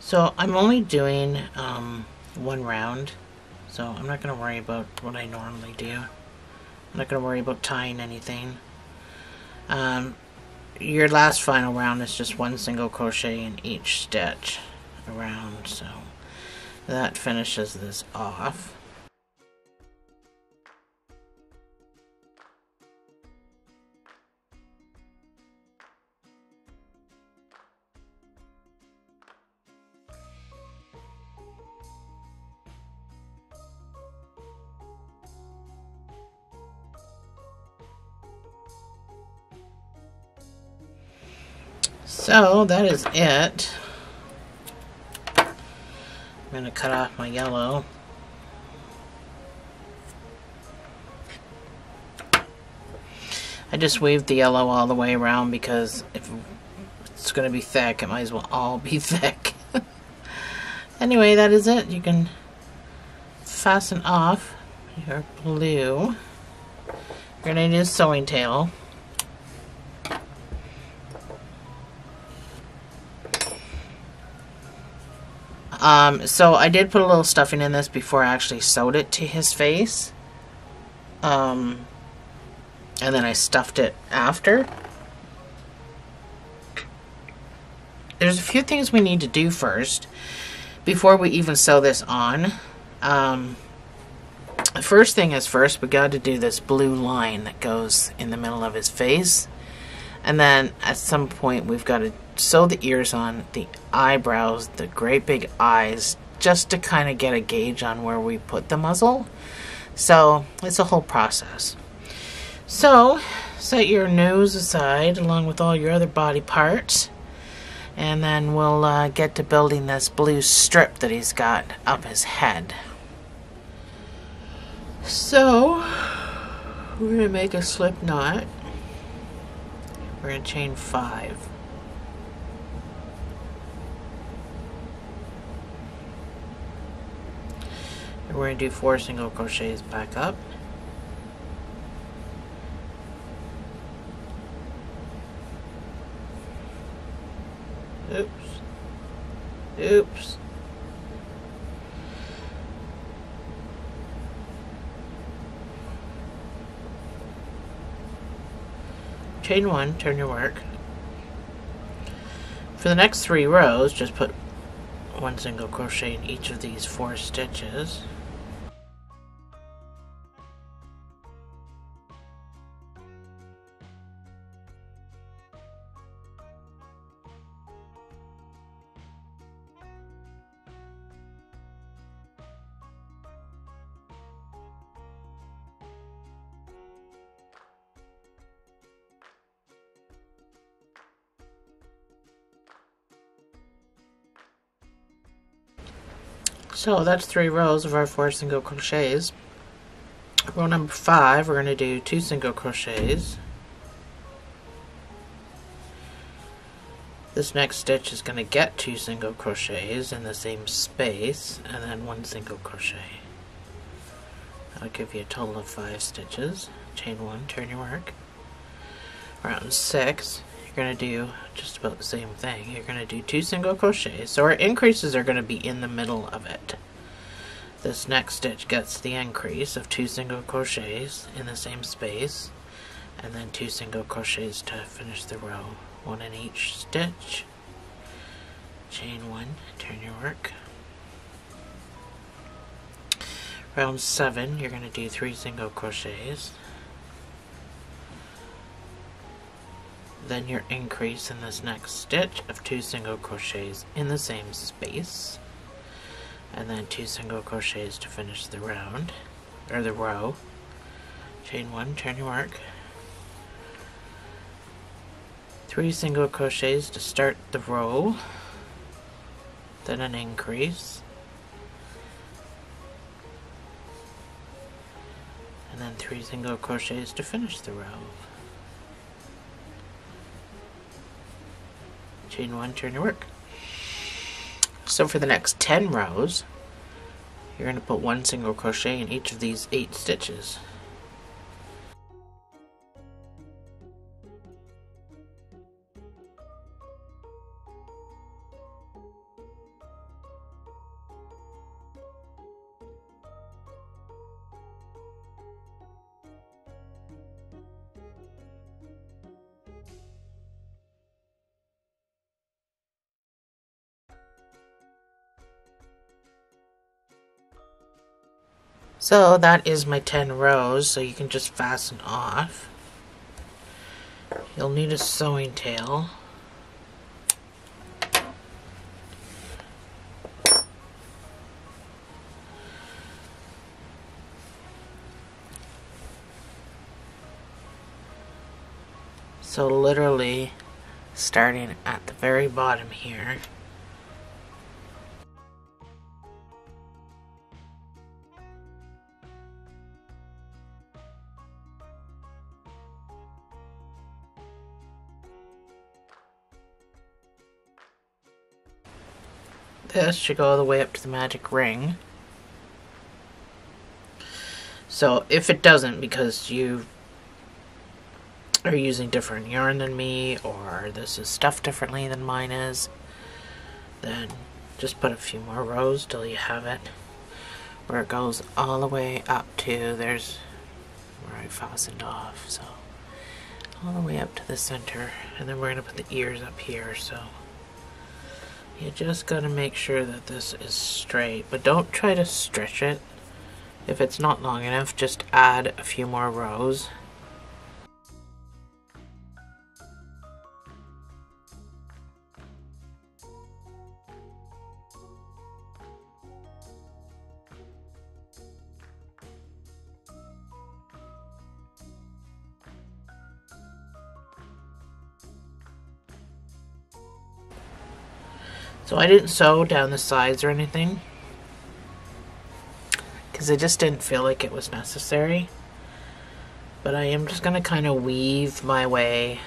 so I'm only doing um, one round, so I'm not going to worry about what I normally do. I'm not going to worry about tying anything. Um, Your last final round is just one single crochet in each stitch around, so that finishes this off. So that is it. I'm going to cut off my yellow. I just weaved the yellow all the way around because if it's going to be thick, it might as well all be thick. Anyway, that is it. You can fasten off your blue. You're going to need a sewing tail. Um, so I did put a little stuffing in this before I actually sewed it to his face, um, and then I stuffed it after. There's a few things we need to do first before we even sew this on. Um, the first thing is first we got to do this blue line that goes in the middle of his face, and then at some point we've got to sew the ears on, the eyebrows, the great big eyes, just to kind of get a gauge on where we put the muzzle. So it's a whole process. So set your nose aside along with all your other body parts, and then we'll uh, get to building this blue strip that he's got up his head. So we're going to make a slip knot. We're going to chain five. And we're going to do four single crochets back up. Oops. Oops. Chain one, turn your work. For the next three rows, just put one single crochet in each of these four stitches. So that's three rows of our four single crochets. Row number five, we're going to do two single crochets. This next stitch is going to get two single crochets in the same space, and then one single crochet. That'll give you a total of five stitches. Chain one, turn your work. Round six, you're going to do just about the same thing. You're going to do two single crochets. So our increases are going to be in the middle of it. This next stitch gets the increase of two single crochets in the same space, and then two single crochets to finish the row. One in each stitch. Chain one, turn your work. Round seven, you're going to do three single crochets. Then your increase in this next stitch of two single crochets in the same space, and then two single crochets to finish the round, or the row. Chain one, turn your work. Three single crochets to start the row, then an increase, and then three single crochets to finish the row. Chain one, turn your work. So for the next ten rows, you're going to put one single crochet in each of these eight stitches. So that is my ten rows, so you can just fasten off. You'll need a sewing tail. So literally starting at the very bottom here, this should go all the way up to the magic ring. So if it doesn't, because you are using different yarn than me, or this is stuffed differently than mine is, then just put a few more rows till you have it where it goes all the way up to, there's where I fastened off, so all the way up to the center. And then we're going to put the ears up here, so you just gotta make sure that this is straight, but don't try to stretch it. If it's not long enough, just add a few more rows. So I didn't sew down the sides or anything because I just didn't feel like it was necessary, but I am just going to kind of weave my way .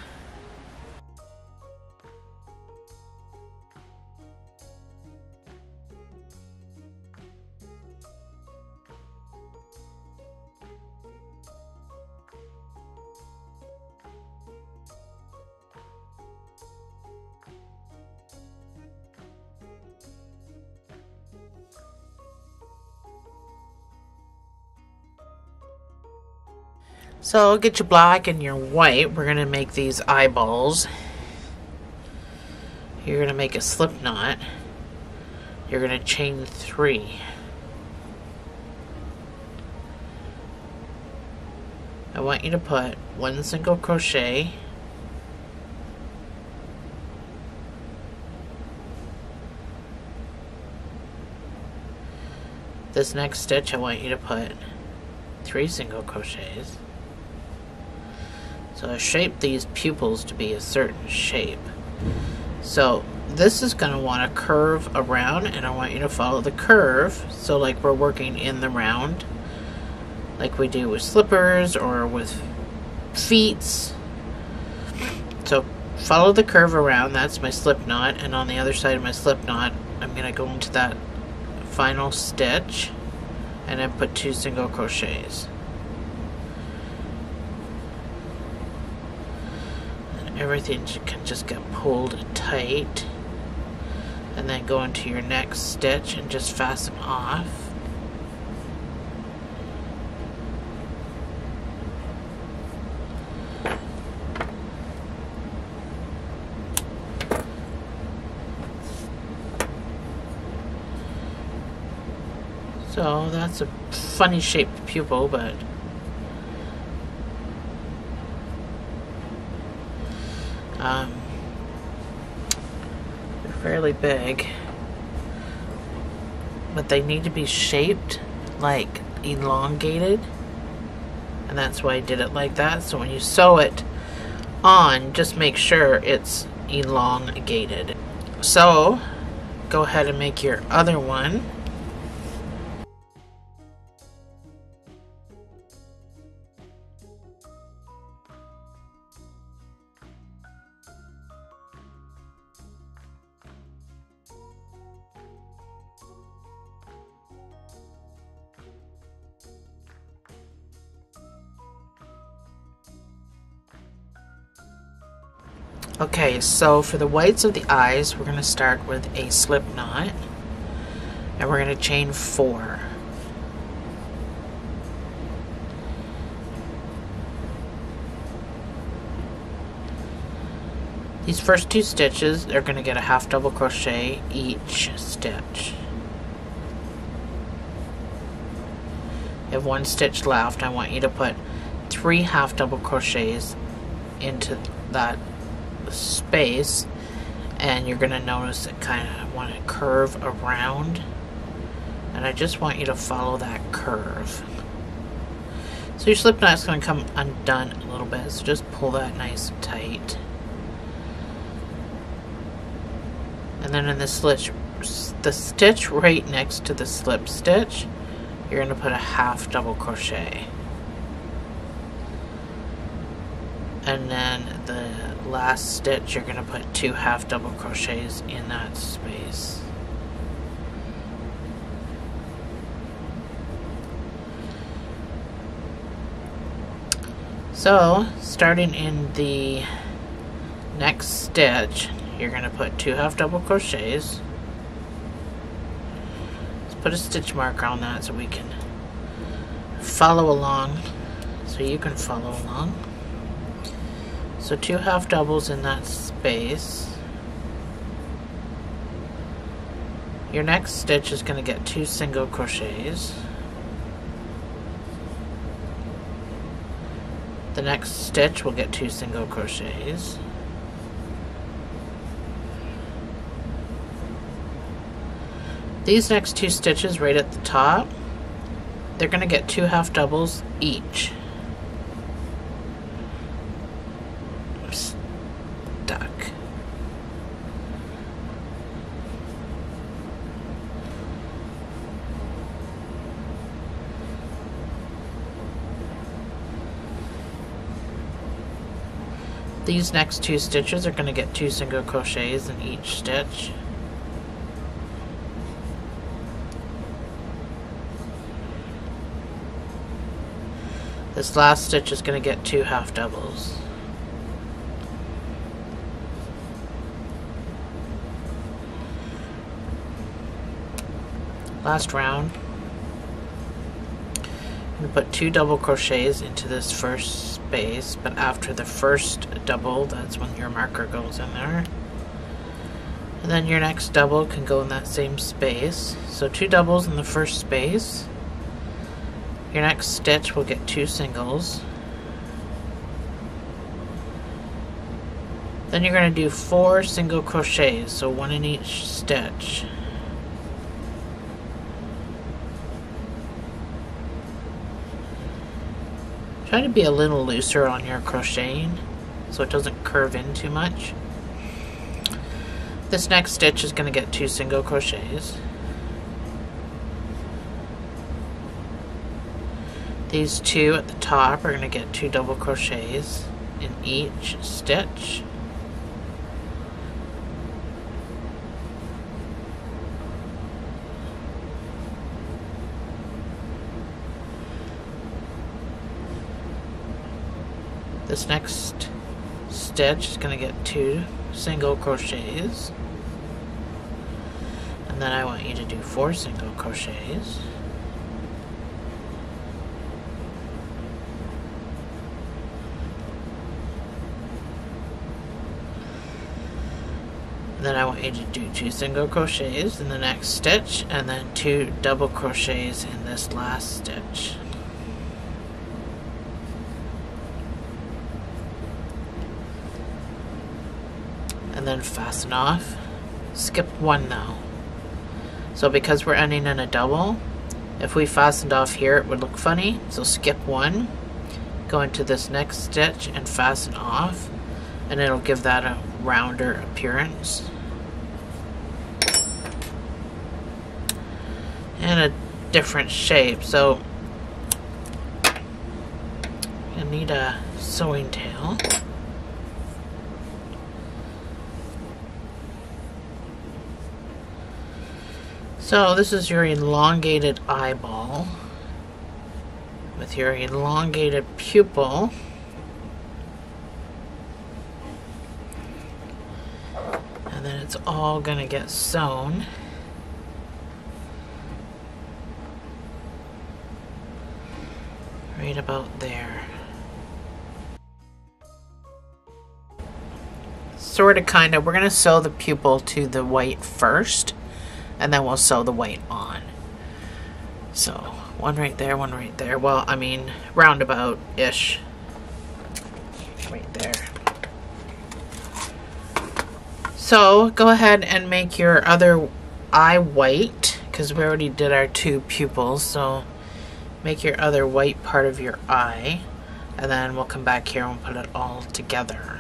So get your black and your white. We're going to make these eyeballs. You're going to make a slip knot. You're going to chain three. I want you to put one single crochet . This next stitch I want you to put three single crochets. So I shape these pupils to be a certain shape. So this is going to want to curve around, and I want you to follow the curve. So like we're working in the round, like we do with slippers or with feet. So follow the curve around. That's my slip knot, and on the other side of my slip knot, I'm going to go into that final stitch, and I put two single crochets. everything can just get pulled tight, and then go into your next stitch and just fasten off. So that's a funny shaped pupil, but um, they're fairly big, but they need to be shaped, like elongated, and that's why I did it like that. So when you sew it on, just make sure it's elongated. So go ahead and make your other one. Okay, so for the whites of the eyes, we're going to start with a slip knot, and we're going to chain four. These first two stitches are going to get a half double crochet each stitch. You have one stitch left. I want you to put three half double crochets into that space, and you're going to notice it kind of want to curve around, and I just want you to follow that curve. So your slip knot's going to come undone a little bit, so just pull that nice and tight. And then in the stitch, the stitch right next to the slip stitch, you're going to put a half double crochet. And then the last stitch, you're going to put two half double crochets in that space. So, starting in the next stitch, you're going to put two half double crochets. Let's put a stitch marker on that so we can follow along, so you can follow along. So two half doubles in that space. Your next stitch is going to get two single crochets. The next stitch will get two single crochets. These next two stitches right at the top, they're going to get two half doubles each. These next two stitches are going to get two single crochets in each stitch. This last stitch is going to get two half doubles. Last round, I'm going to put two double crochets into this first space, but after the first double, that's when your marker goes in there, and then your next double can go in that same space. So two doubles in the first space. Your next stitch will get two singles. Then you're going to do four single crochets, so one in each stitch. Try to be a little looser on your crocheting so it doesn't curve in too much. This next stitch is going to get two single crochets. These two at the top are going to get two double crochets in each stitch. This next instead she's going to get two single crochets, and then I want you to do four single crochets. Then I want you to do two single crochets in the next stitch, and then two double crochets in this last stitch. And then fasten off. Skip one though. So because we're ending in a double, if we fastened off here it would look funny. So skip one, go into this next stitch and fasten off, and it'll give that a rounder appearance. And a different shape, so I need a sewing tail. So this is your elongated eyeball with your elongated pupil. And then it's all going to get sewn. Right about there. Sort of, kind of. We're going to sew the pupil to the white first, and then we'll sew the white on. So one right there, one right there. Well, I mean, roundabout-ish. Right there. So go ahead and make your other eye white, because we already did our two pupils. So make your other white part of your eye, and then we'll come back here and put it all together.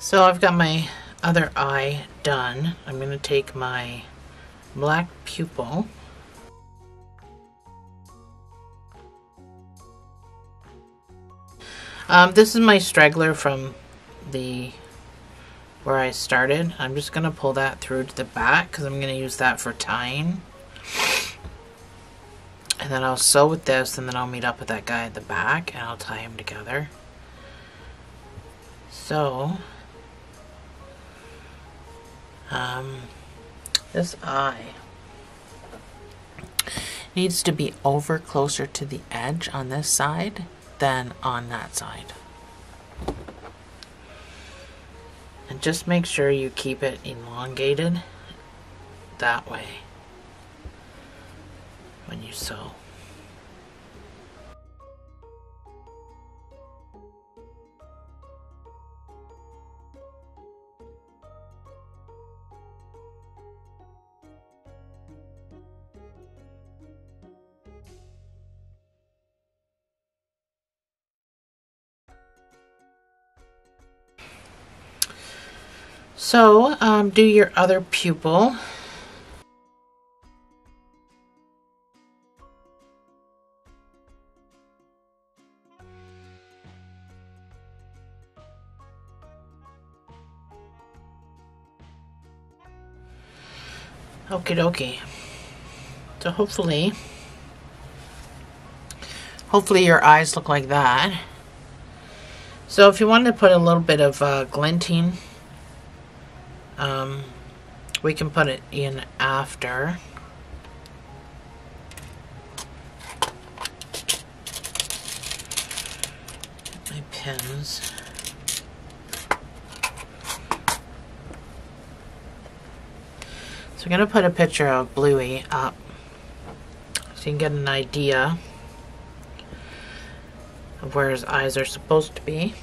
So I've got my other eye done. I'm going to take my black pupil. Um, this is my straggler from the where I started. I'm just going to pull that through to the back because I'm going to use that for tying. And then I'll sew with this, and then I'll meet up with that guy at the back and I'll tie him together. So um, this eye needs to be over closer to the edge on this side than on that side. And just make sure you keep it elongated that way when you sew. So, um, do your other pupil. Okie dokie. So hopefully, hopefully your eyes look like that. So if you wanted to put a little bit of uh, glinting, Um, we can put it in after. Get my pins. So I'm going to put a picture of Bluey up so you can get an idea of where his eyes are supposed to be.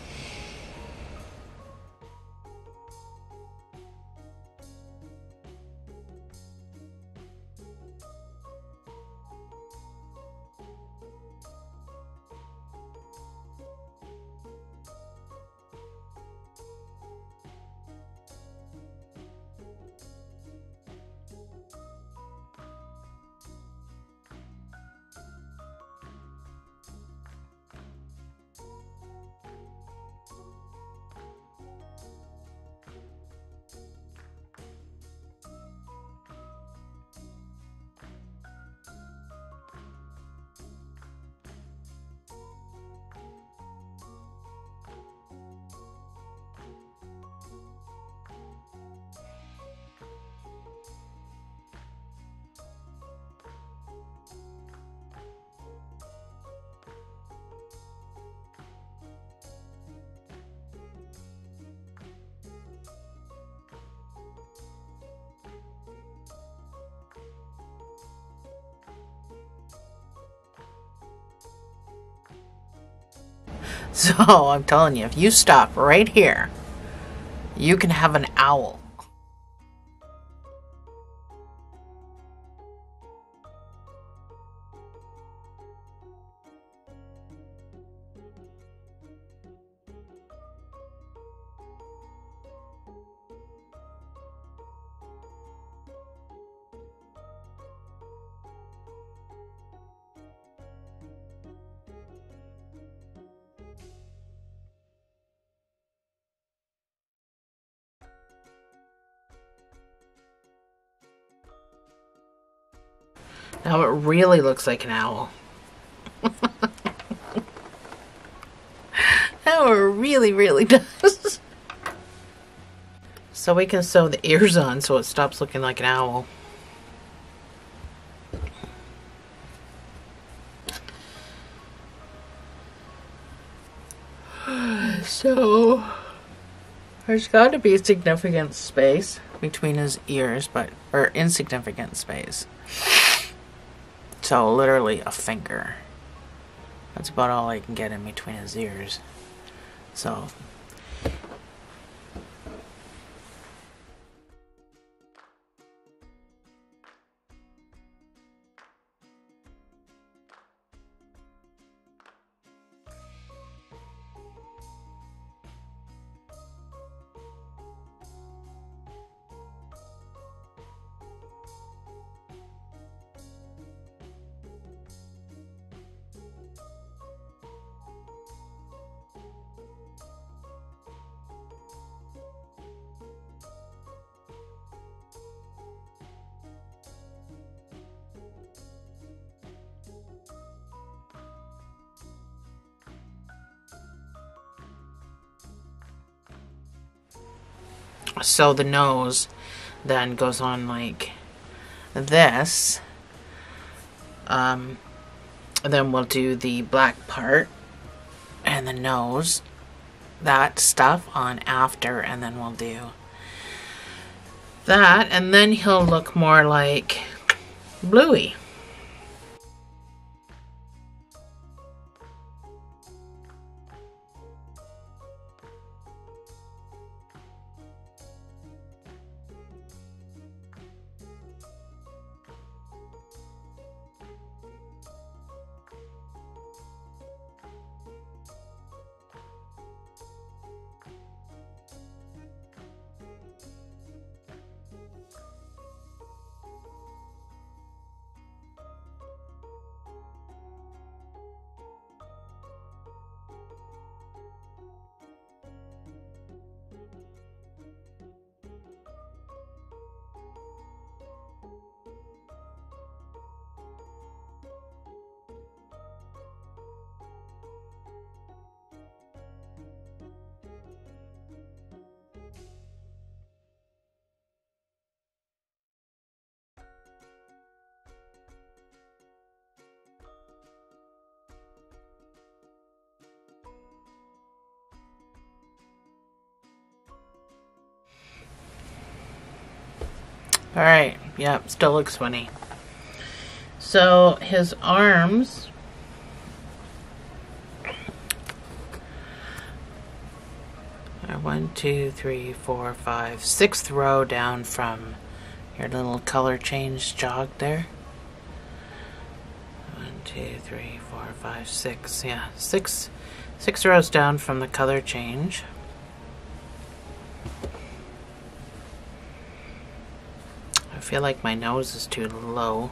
So, I'm telling you, if you stop right here, you can have an owl. Now it really looks like an owl. Now it really, really does. So we can sew the ears on so it stops looking like an owl. So there's got to be significant space between his ears, but or insignificant space. So literally a finger. That's about all I can get in between his ears. So So the nose then goes on like this. Um, then we'll do the black part and the nose, that stuff on after, and then we'll do that, and then he'll look more like Bluey. Alright, yep, still looks funny. So his arms are one, two, three, four, five, sixth row down from your little color change jog there. One, two, three, four, five, six, yeah, six six rows down from the color change. I feel like my nose is too low.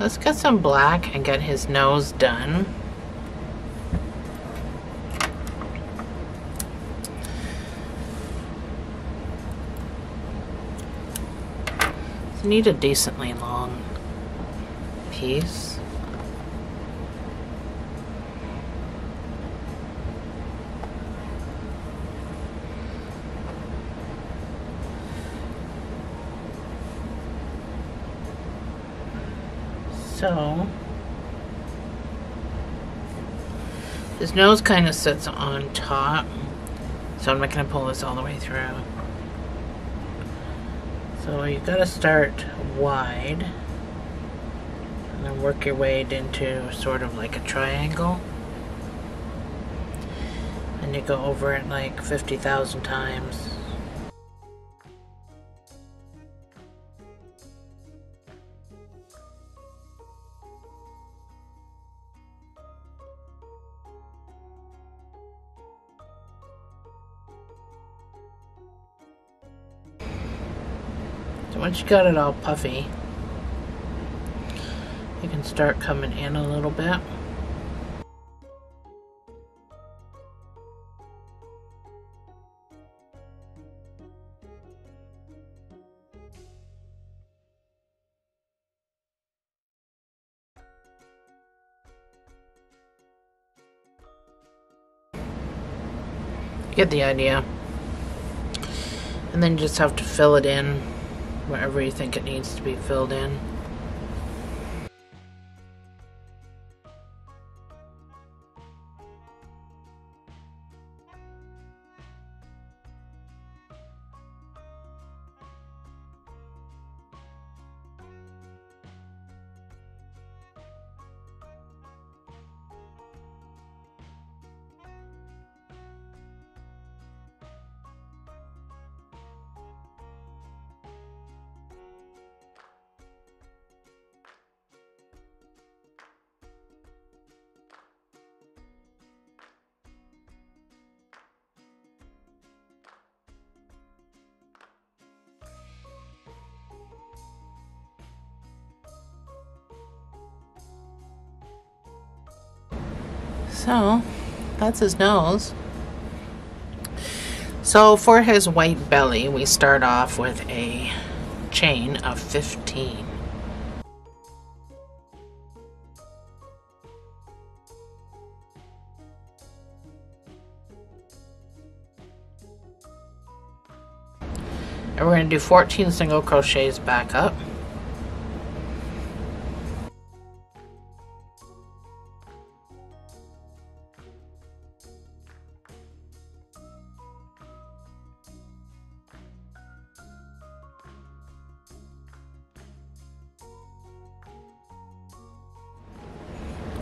Let's get some black and get his nose done. So you need a decently long piece. So his nose kind of sits on top, so I'm not going to pull this all the way through. So you've got to start wide and then work your way into sort of like a triangle, and you go over it like fifty thousand times. Once you got it all puffy, you can start coming in a little bit. Get the idea. And then you just have to fill it in wherever you think it needs to be filled in. So that's his nose. So for his white belly, we start off with a chain of fifteen. And we're going to do fourteen single crochets back up.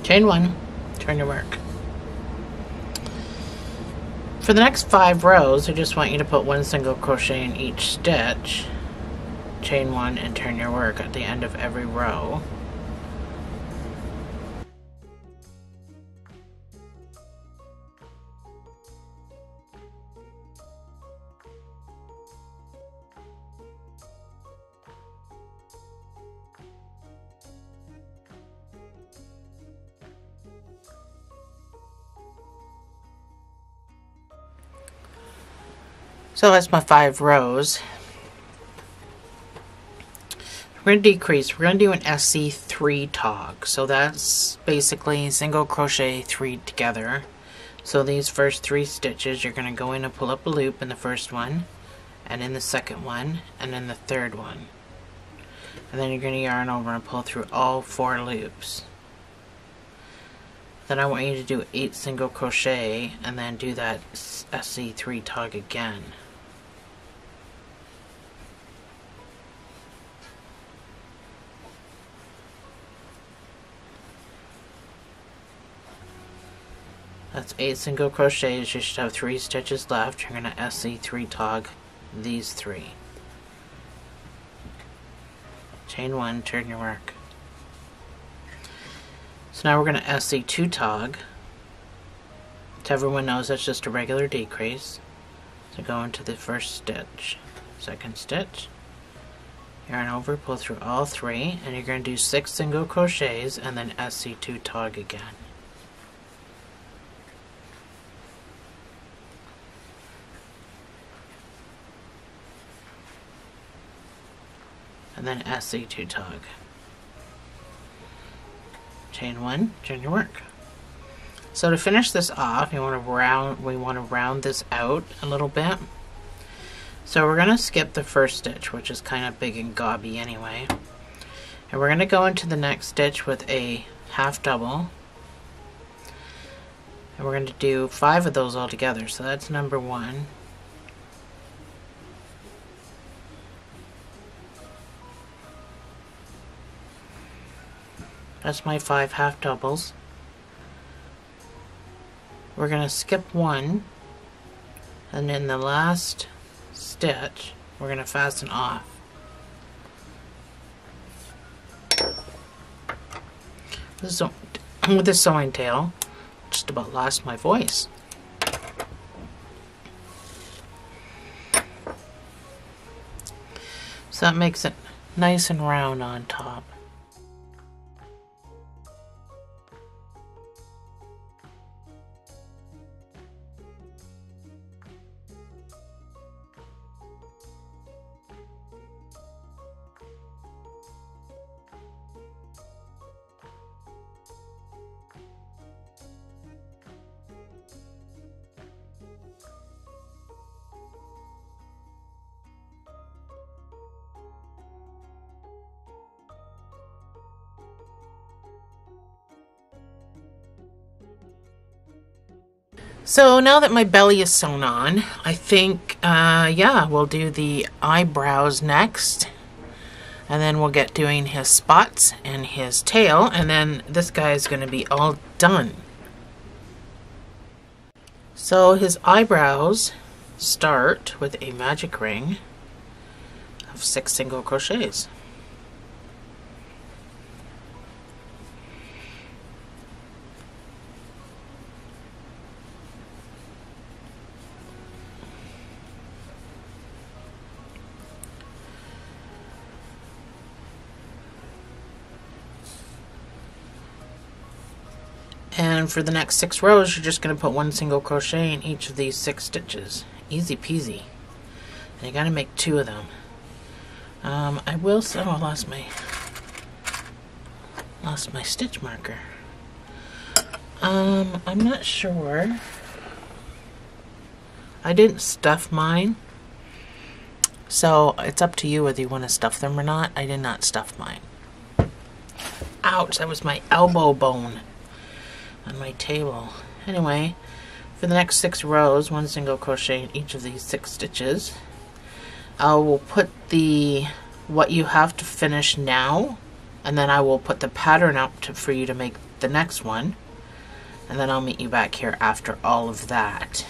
Chain one, turn your work. For the next five rows, I just want you to put one single crochet in each stitch, chain one, and turn your work at the end of every row. So that's my five rows. We're going to decrease. We're going to do an S C three tog. So that's basically single crochet three together. So these first three stitches, you're going to go in and pull up a loop in the first one, and in the second one, and in the third one. And then you're going to yarn over and pull through all four loops. Then I want you to do eight single crochet and then do that S C three tog again. That's eight single crochets. You should have three stitches left. You're going to S C three tog these three. Chain one, turn your work. So now we're going to S C two tog. So everyone knows that's just a regular decrease. So go into the first stitch, second stitch, yarn over, pull through all three, and you're going to do six single crochets and then S C two tog again. And then S C two tog. Chain one, turn your work. So to finish this off, you want to round, we want to round this out a little bit. So we're going to skip the first stitch, which is kind of big and gobby anyway. And we're going to go into the next stitch with a half double. And we're going to do five of those all together. So that's number one. That's my five half doubles. We're going to skip one, and in the last stitch we're going to fasten off. This is, with this sewing tail, just about lost my voice. So that makes it nice and round on top. So now that my belly is sewn on, I think, uh, yeah, we'll do the eyebrows next. And then we'll get doing his spots and his tail. And then this guy is going to be all done. So his eyebrows start with a magic ring of six single crochets. And for the next six rows, you're just going to put one single crochet in each of these six stitches. Easy peasy. And you got to make two of them. Um, I will. Oh, I lost my lost my stitch marker. Um, I'm not sure. I didn't stuff mine, so it's up to you whether you want to stuff them or not. I did not stuff mine. Ouch! That was my elbow bone on my table. Anyway, for the next six rows, one single crochet in each of these six stitches. I will put the what you have to finish now, and then I will put the pattern out to, for you to make the next one, and then I'll meet you back here after all of that.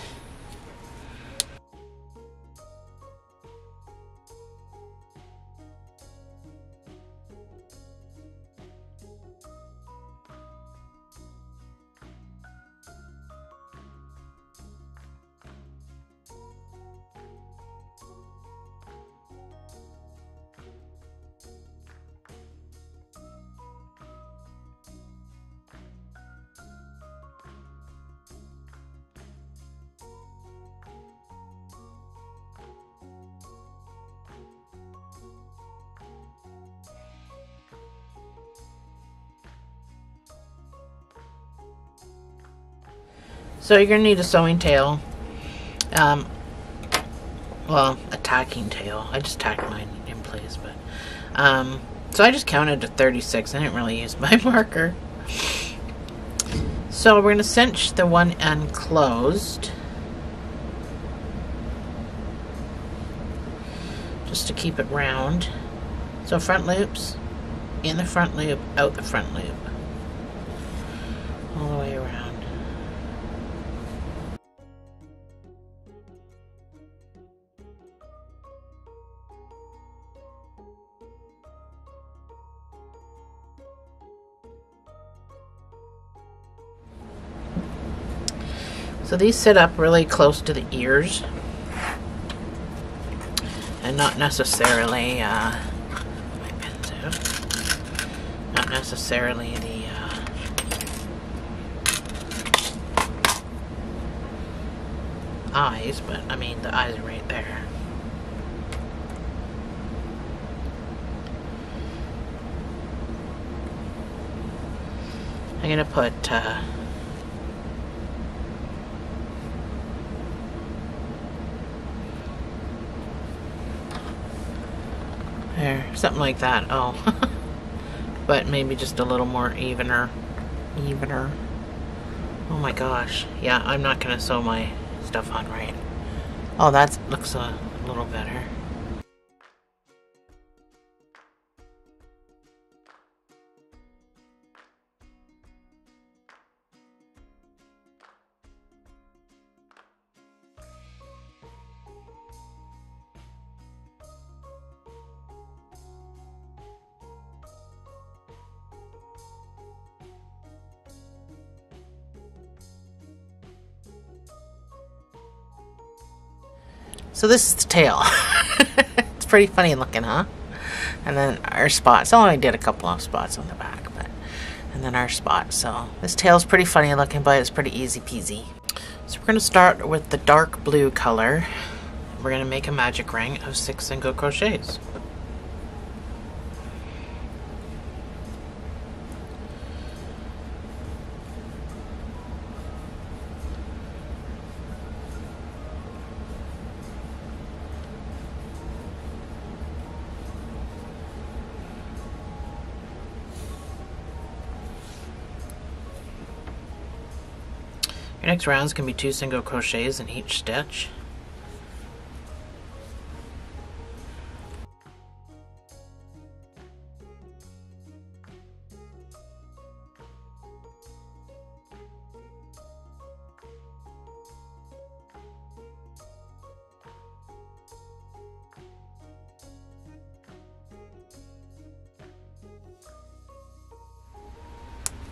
So you're going to need a sewing tail, um, well, a tacking tail. I just tacked mine in place, but, um, so I just counted to thirty-six. I didn't really use my marker. So we're going to cinch the one end closed, just to keep it round. So front loops, in the front loop, out the front loop. So these sit up really close to the ears and not necessarily uh, my pen's out, not necessarily the uh, eyes, but I mean the eyes are right there. I'm gonna put uh, something like that. Oh, but maybe just a little more evener, evener. Oh my gosh! Yeah, I'm not gonna sew my stuff on right. Oh, that looks a little better. So this is the tail. It's pretty funny looking, huh? And then our spots. I only did a couple of spots on the back, but and then our spot. So this tail's pretty funny looking, but it's pretty easy peasy. So we're gonna start with the dark blue color. We're gonna make a magic ring of six single crochets. Next rounds can be two single crochets in each stitch.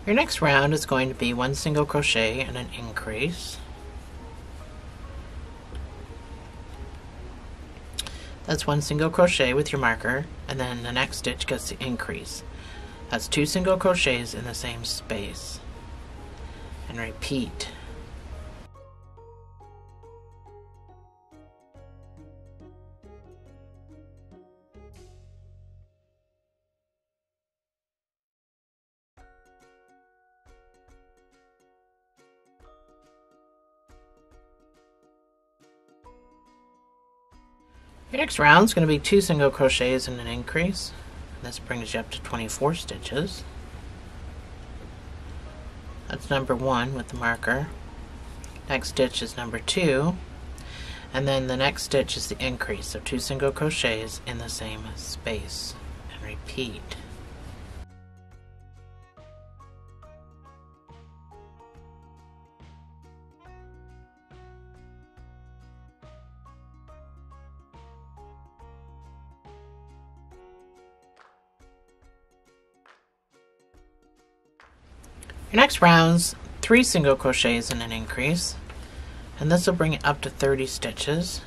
Your next round is going to be one single crochet and an increase. That's one single crochet with your marker, and then the next stitch gets the increase. That's two single crochets in the same space. and repeat. Your next round is going to be two single crochets and an increase. This brings you up to twenty-four stitches. That's number one with the marker. Next stitch is number two, and then the next stitch is the increase, so two single crochets in the same space and repeat. Your next round's three single crochets and an increase, and this will bring it up to thirty stitches.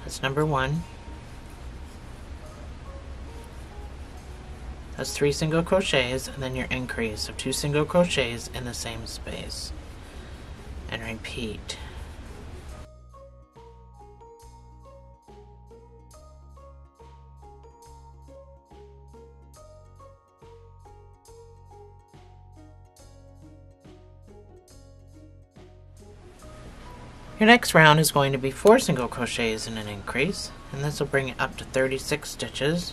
That's number one. That's three single crochets and then your increase of two single crochets in the same space and repeat. Your next round is going to be four single crochets and an increase, and this will bring it up to thirty-six stitches.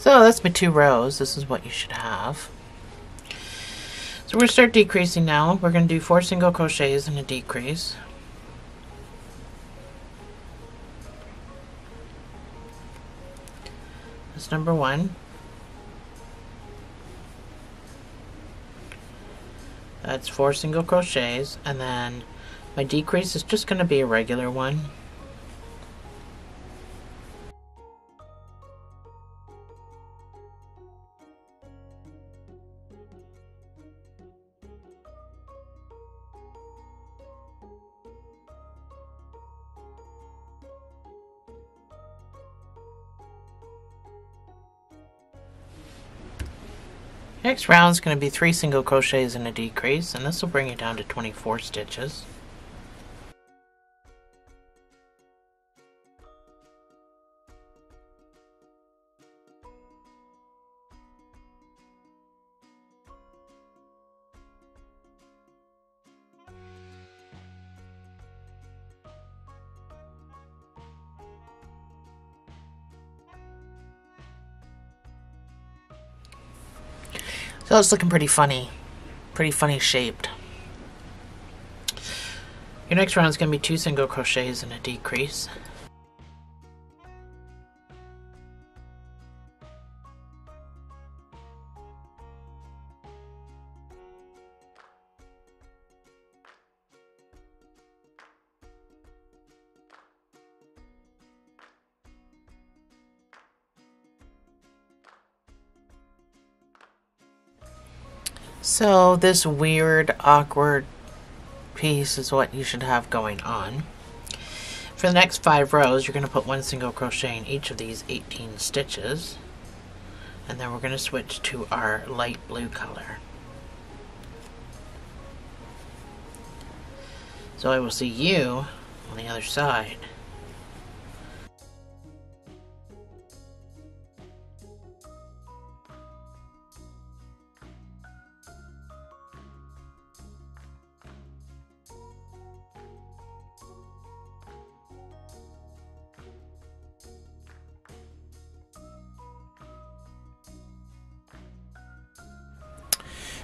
So that's my two rows. This is what you should have. So we're going to start decreasing now. We're going to do four single crochets and a decrease. That's number one. That's four single crochets, and then my decrease is just going to be a regular one. Next round is going to be three single crochets and a decrease, and this will bring you down to twenty-four stitches. So it's looking pretty funny, pretty funny shaped. Your next round is going to be two single crochets and a decrease. So this weird, awkward piece is what you should have going on. For the next five rows, you're going to put one single crochet in each of these eighteen stitches, and then we're going to switch to our light blue color. So I will see you on the other side.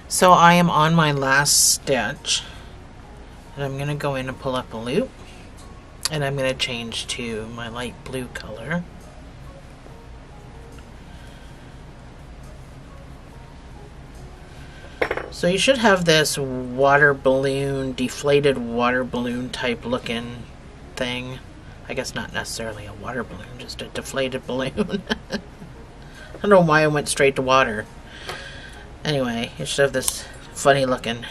So I am on my last stitch, and I'm going to go in and pull up a loop, and I'm going to change to my light blue color. So you should have this water balloon, deflated water balloon type looking thing. I guess not necessarily a water balloon, just a deflated balloon. I don't know why I went straight to water. Anyway, you should have this funny looking,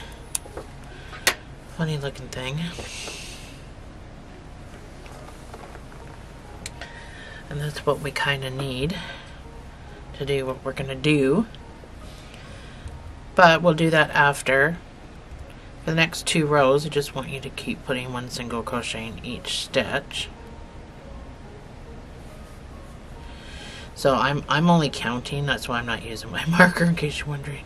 funny looking thing. And that's what we kind of need to do what we're going to do. But we'll do that after. For the next two rows, I just want you to keep putting one single crochet in each stitch. So I'm, I'm only counting, that's why I'm not using my marker, in case you're wondering.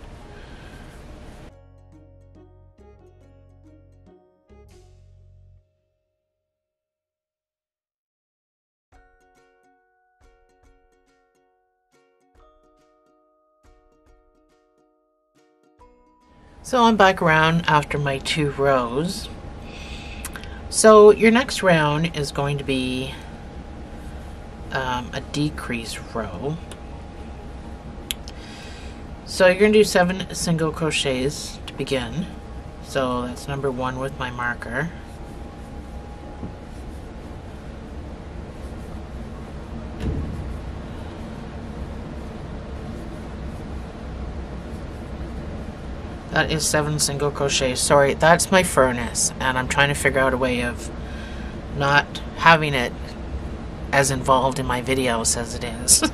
So I'm back around after my two rows. So your next round is going to be um, a decrease row. So you're going to do seven single crochets to begin. So that's number one with my marker. That is seven single crochets. Sorry, that's my furnace, and I'm trying to figure out a way of not having it as involved in my videos as it is.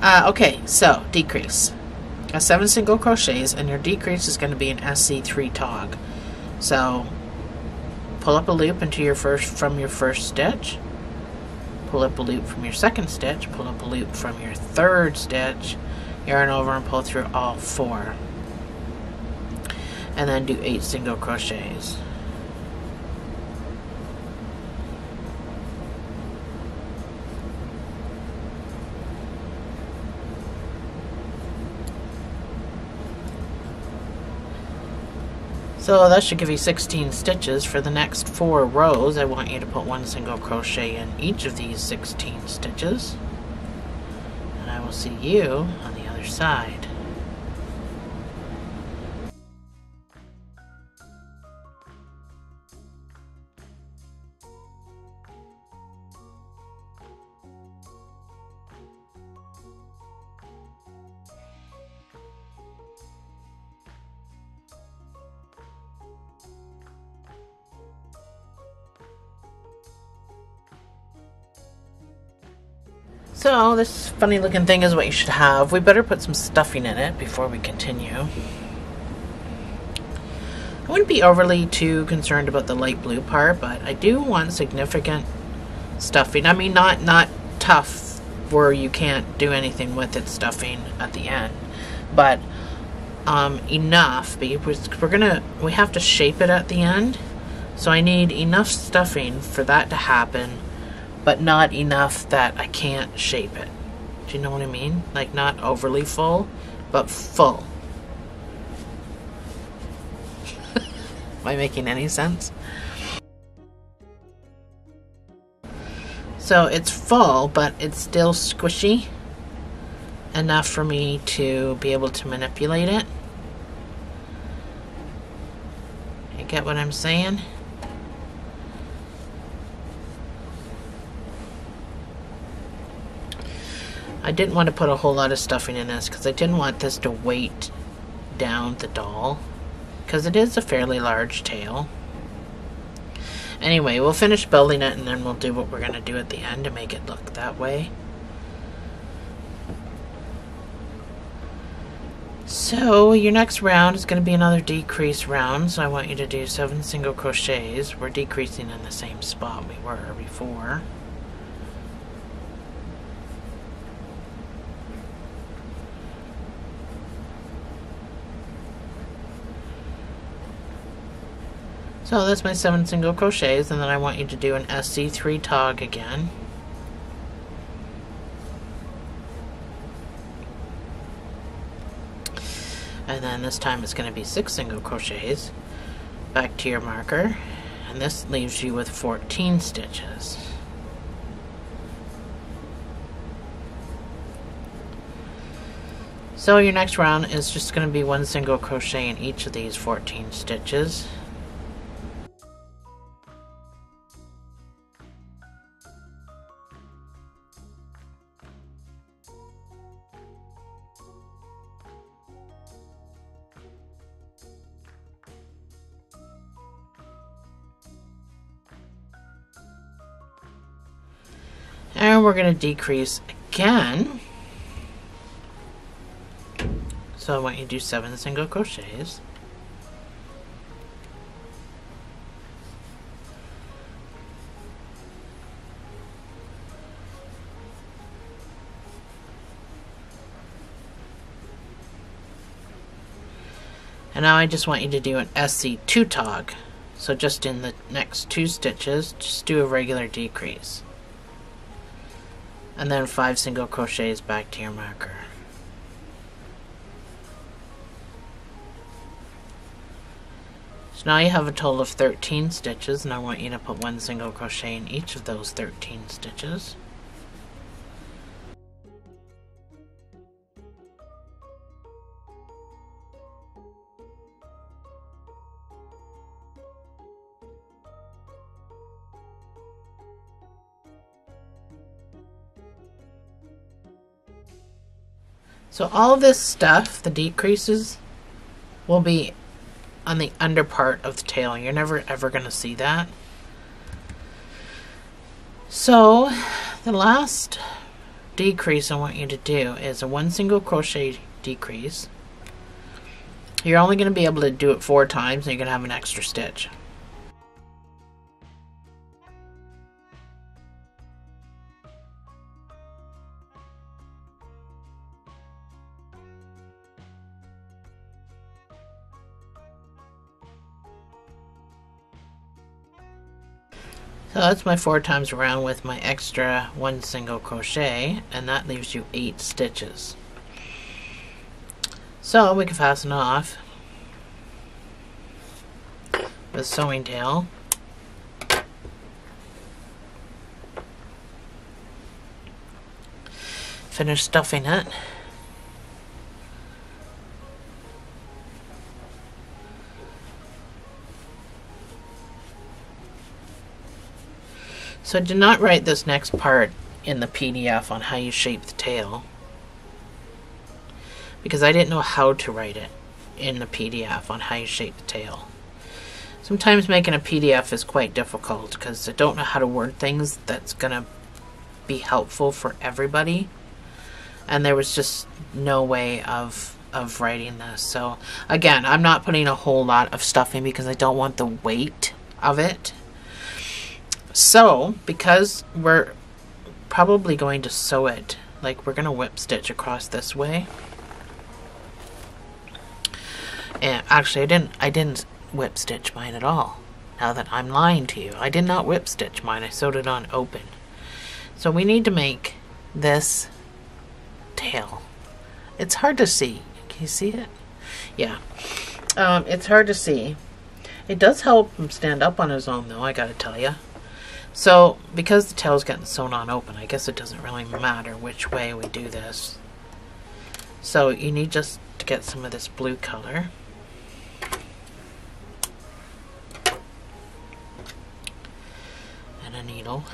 uh, okay, so decrease. Got seven single crochets, and your decrease is going to be an S C three tog. So pull up a loop into your first from your first stitch. Pull up a loop from your second stitch. Pull up a loop from your third stitch. Yarn over and pull through all four. And then do eight single crochets. So that should give you sixteen stitches. For the next four rows, I want you to put one single crochet in each of these sixteen stitches. And I will see you on the other side. So this funny looking thing is what you should have. We better put some stuffing in it before we continue. I wouldn't be overly too concerned about the light blue part, but I do want significant stuffing. I mean, not, not tough where you can't do anything with it stuffing at the end, but um, enough, because we're gonna, we have to shape it at the end. So I need enough stuffing for that to happen, but not enough that I can't shape it. Do you know what I mean? Like, not overly full, but full. Am I making any sense? So it's full, but it's still squishy enough for me to be able to manipulate it. You get what I'm saying? I didn't want to put a whole lot of stuffing in this because I didn't want this to weight down the doll, because it is a fairly large tail. Anyway, we'll finish building it and then we'll do what we're going to do at the end to make it look that way. So your next round is going to be another decrease round, so I want you to do seven single crochets. We're decreasing in the same spot we were before. So that's my seven single crochets, and then I want you to do an S C three tog again. And then this time it's going to be six single crochets. Back to your marker, and this leaves you with fourteen stitches. So your next round is just going to be one single crochet in each of these fourteen stitches. And we're going to decrease again. So I want you to do seven single crochets. And now I just want you to do an S C two tog. So just in the next two stitches, just do a regular decrease. And then five single crochets back to your marker. Now you have a total of thirteen stitches, and I want you to put one single crochet in each of those thirteen stitches. So all of this stuff, the decreases, will be on the under part of the tail. You're never ever going to see that. So the last decrease I want you to do is a one single crochet decrease. You're only going to be able to do it four times, and you're going to have an extra stitch. So that's my four times around with my extra one single crochet, and that leaves you eight stitches. So we can fasten off with sewing tail. Finish stuffing it. So do not write this next part in the P D F on how you shape the tail, because I didn't know how to write it in the P D F on how you shape the tail. Sometimes making a P D F is quite difficult because I don't know how to word things that's gonna be helpful for everybody, and there was just no way of of writing this. So again, I'm not putting a whole lot of stuff in because I don't want the weight of it. So, because we're probably going to sew it, like we're going to whip stitch across this way. And actually, I didn't, I didn't whip stitch mine at all. Now that I'm lying to you, I did not whip stitch mine. I sewed it on open. So we need to make this tail. It's hard to see. Can you see it? Yeah. Um, it's hard to see. It does help him stand up on his own, though, I gotta tell you. So, because the tail's getting sewn on open, I guess it doesn't really matter which way we do this. So you need just to get some of this blue color. And a needle.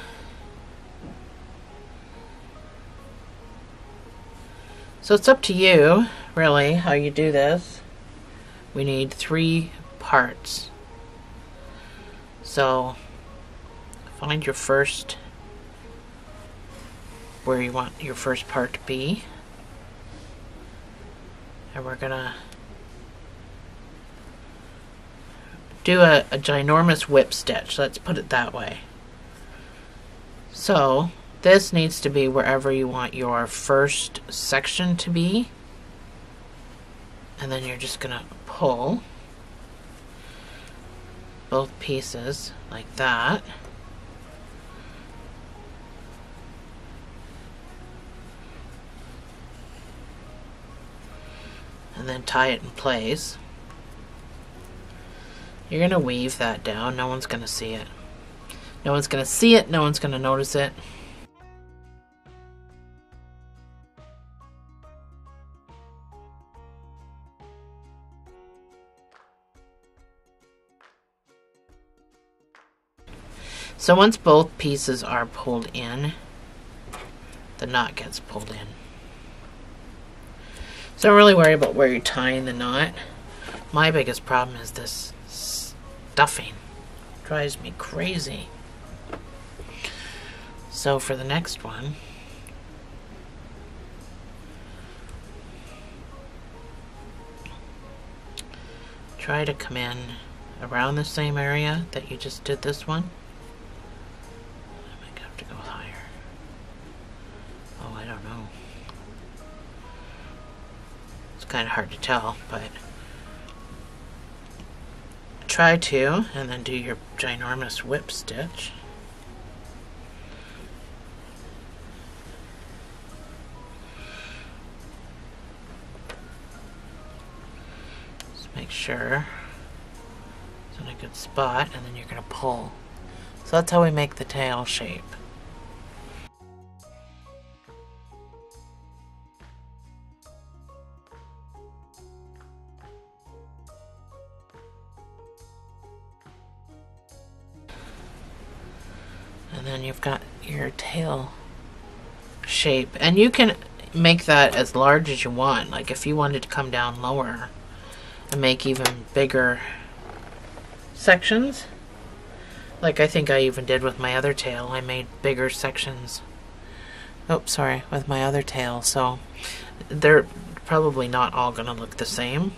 So it's up to you, really, how you do this. We need three parts. So find your first, where you want your first part to be, and we're gonna do a, a ginormous whip stitch, let's put it that way. So this needs to be wherever you want your first section to be, and then you're just gonna pull both pieces like that. And then tie it in place. You're gonna weave that down. No one's gonna see it. No one's gonna see it. No one's gonna notice it. So once both pieces are pulled in, the knot gets pulled in. So don't really worry about where you're tying the knot. My biggest problem is this stuffing. It drives me crazy. So for the next one, try to come in around the same area that you just did this one. Kind of hard to tell, but try to, and then do your ginormous whip stitch. Just make sure it's in a good spot, and then you're going to pull. So that's how we make the tail shape. And then you've got your tail shape, and you can make that as large as you want. Like if you wanted to come down lower and make even bigger sections, like I think I even did with my other tail. I made bigger sections. Oops, sorry, with my other tail. So they're probably not all going to look the same.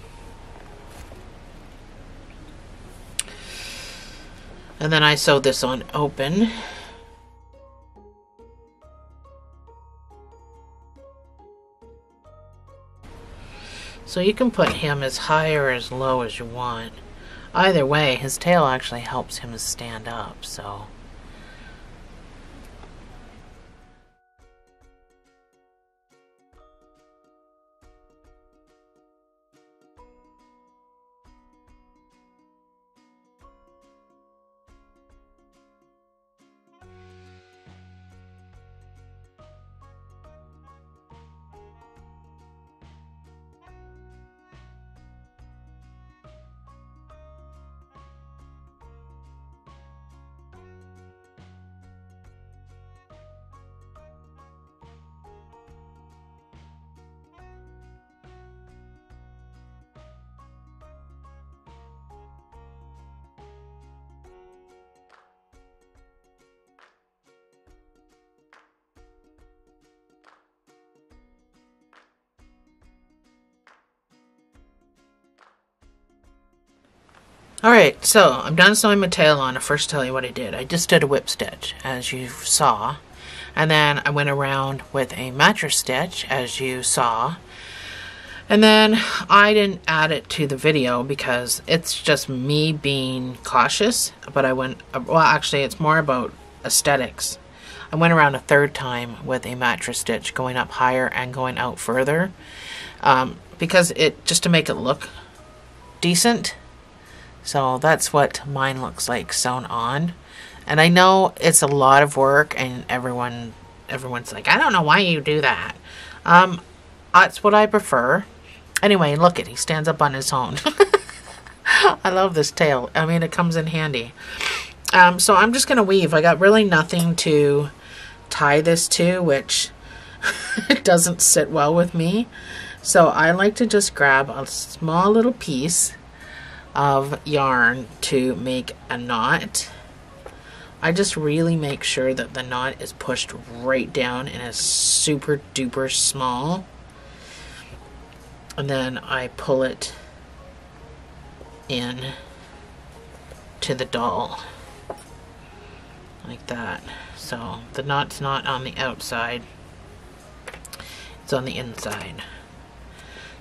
And then I sewed this on open. So you can put him as high or as low as you want. Either way, his tail actually helps him stand up, so. Alright, so I'm done sewing my tail on. I'll first tell you what I did. I just did a whip stitch, as you saw, and then I went around with a mattress stitch, as you saw, and then I didn't add it to the video because it's just me being cautious, but I went, well actually it's more about aesthetics. I went around a third time with a mattress stitch, going up higher and going out further, um, because it, just to make it look decent. So that's what mine looks like sewn on. And I know it's a lot of work, and everyone everyone's like, I don't know why you do that. Um, that's what I prefer. Anyway, look at, he stands up on his own. I love this tail. I mean, it comes in handy. Um, so I'm just going to weave. I got really nothing to tie this to, which it doesn't sit well with me. So I like to just grab a small little piece of yarn to make a knot. I just really make sure that the knot is pushed right down and is super duper small, and then I pull it in to the doll like that. So the knot's not on the outside, it's on the inside.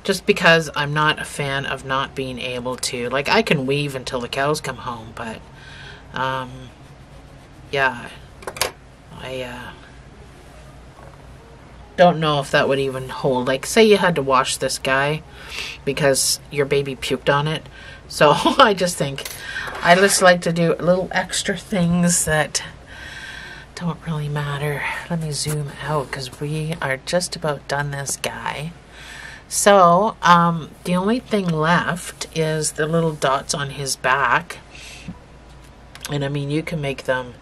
Just because I'm not a fan of not being able to, like I can weave until the cows come home, but um, yeah, I uh, don't know if that would even hold. Like say you had to wash this guy because your baby puked on it. So I just think, I just like to do little extra things that don't really matter. Let me zoom out because we are just about done this guy. So, um, the only thing left is the little dots on his back. And I mean, you can make them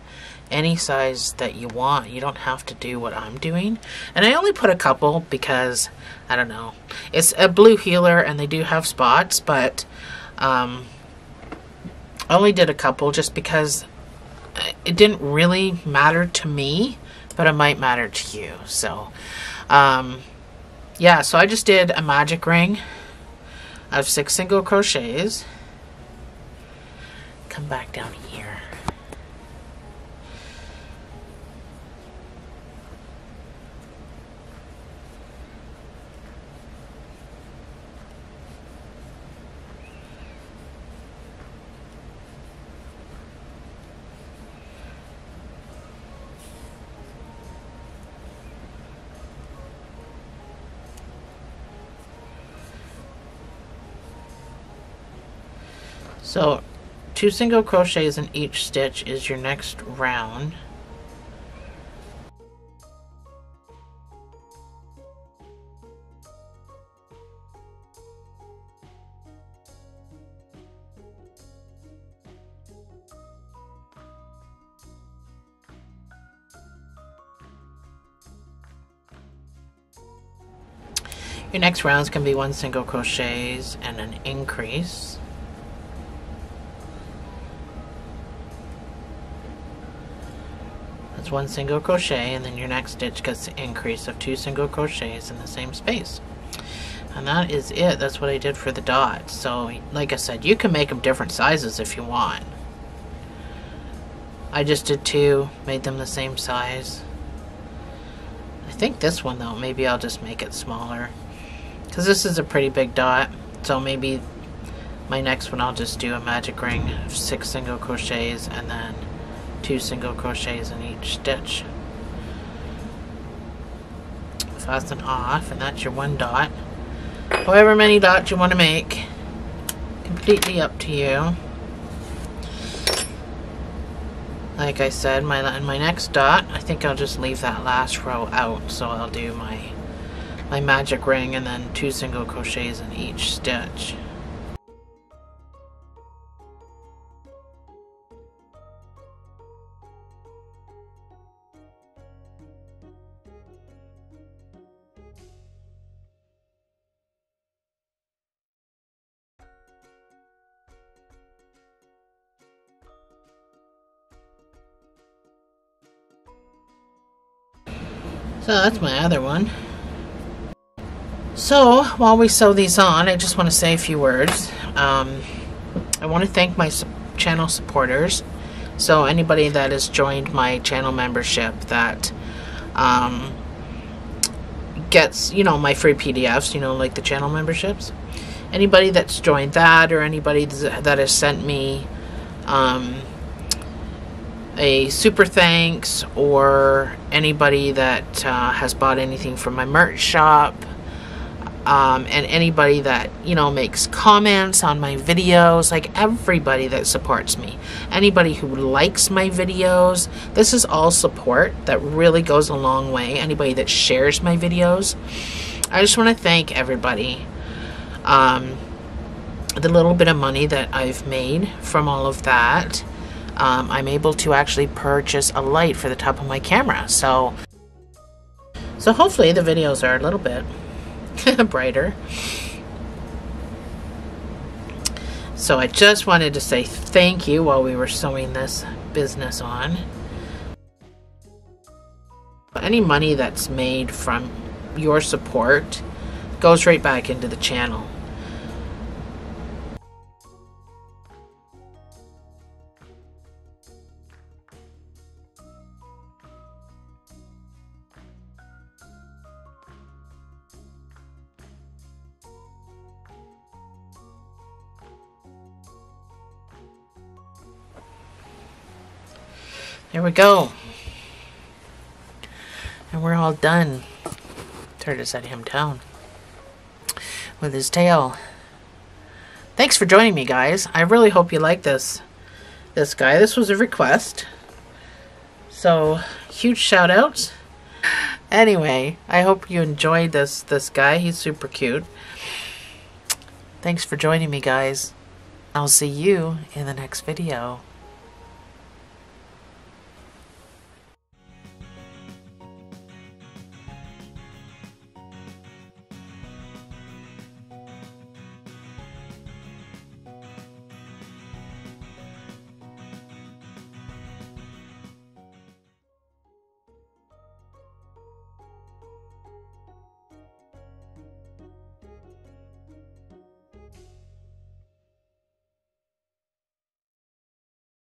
any size that you want. You don't have to do what I'm doing. And I only put a couple because, I don't know, it's a blue healer and they do have spots, but um, I only did a couple just because it didn't really matter to me, but it might matter to you. So um, yeah, so I just did a magic ring of six single crochets. Come back down here. So two single crochets in each stitch is your next round. Your next rounds can be one single crochets and an increase. One single crochet, and then your next stitch gets the increase of two single crochets in the same space, and that is it. That's what I did for the dots. So like I said, you can make them different sizes if you want. I just did two, made them the same size. I think this one though, maybe I'll just make it smaller because this is a pretty big dot. So maybe my next one I'll just do a magic ring of six single crochets and then two single crochets in each stitch. Fasten off, and that's your one dot. However many dots you want to make, completely up to you. Like I said, my in my next dot, I think I'll just leave that last row out, so I'll do my my magic ring and then two single crochets in each stitch. So that's my other one. So while we sew these on, I just want to say a few words. Um, I want to thank my channel supporters. So anybody that has joined my channel membership that um, gets, you know, my free P D Fs, you know, like the channel memberships. Anybody that's joined that, or anybody that has sent me um, a super thanks, or anybody that uh, has bought anything from my merch shop, um, and anybody that, you know, makes comments on my videos, like everybody that supports me, anybody who likes my videos, this is all support that really goes a long way. Anybody that shares my videos, I just want to thank everybody. Um, the little bit of money that I've made from all of that, Um, I'm able to actually purchase a light for the top of my camera. So, so hopefully the videos are a little bit brighter. So I just wanted to say thank you while we were sewing this business on. Any money that's made from your support goes right back into the channel. There we go. And we're all done. Turtle's set him down with his tail. Thanks for joining me, guys. I really hope you like this this guy. This was a request. So huge shout outs. Anyway, I hope you enjoyed this this guy. He's super cute. Thanks for joining me, guys. I'll see you in the next video.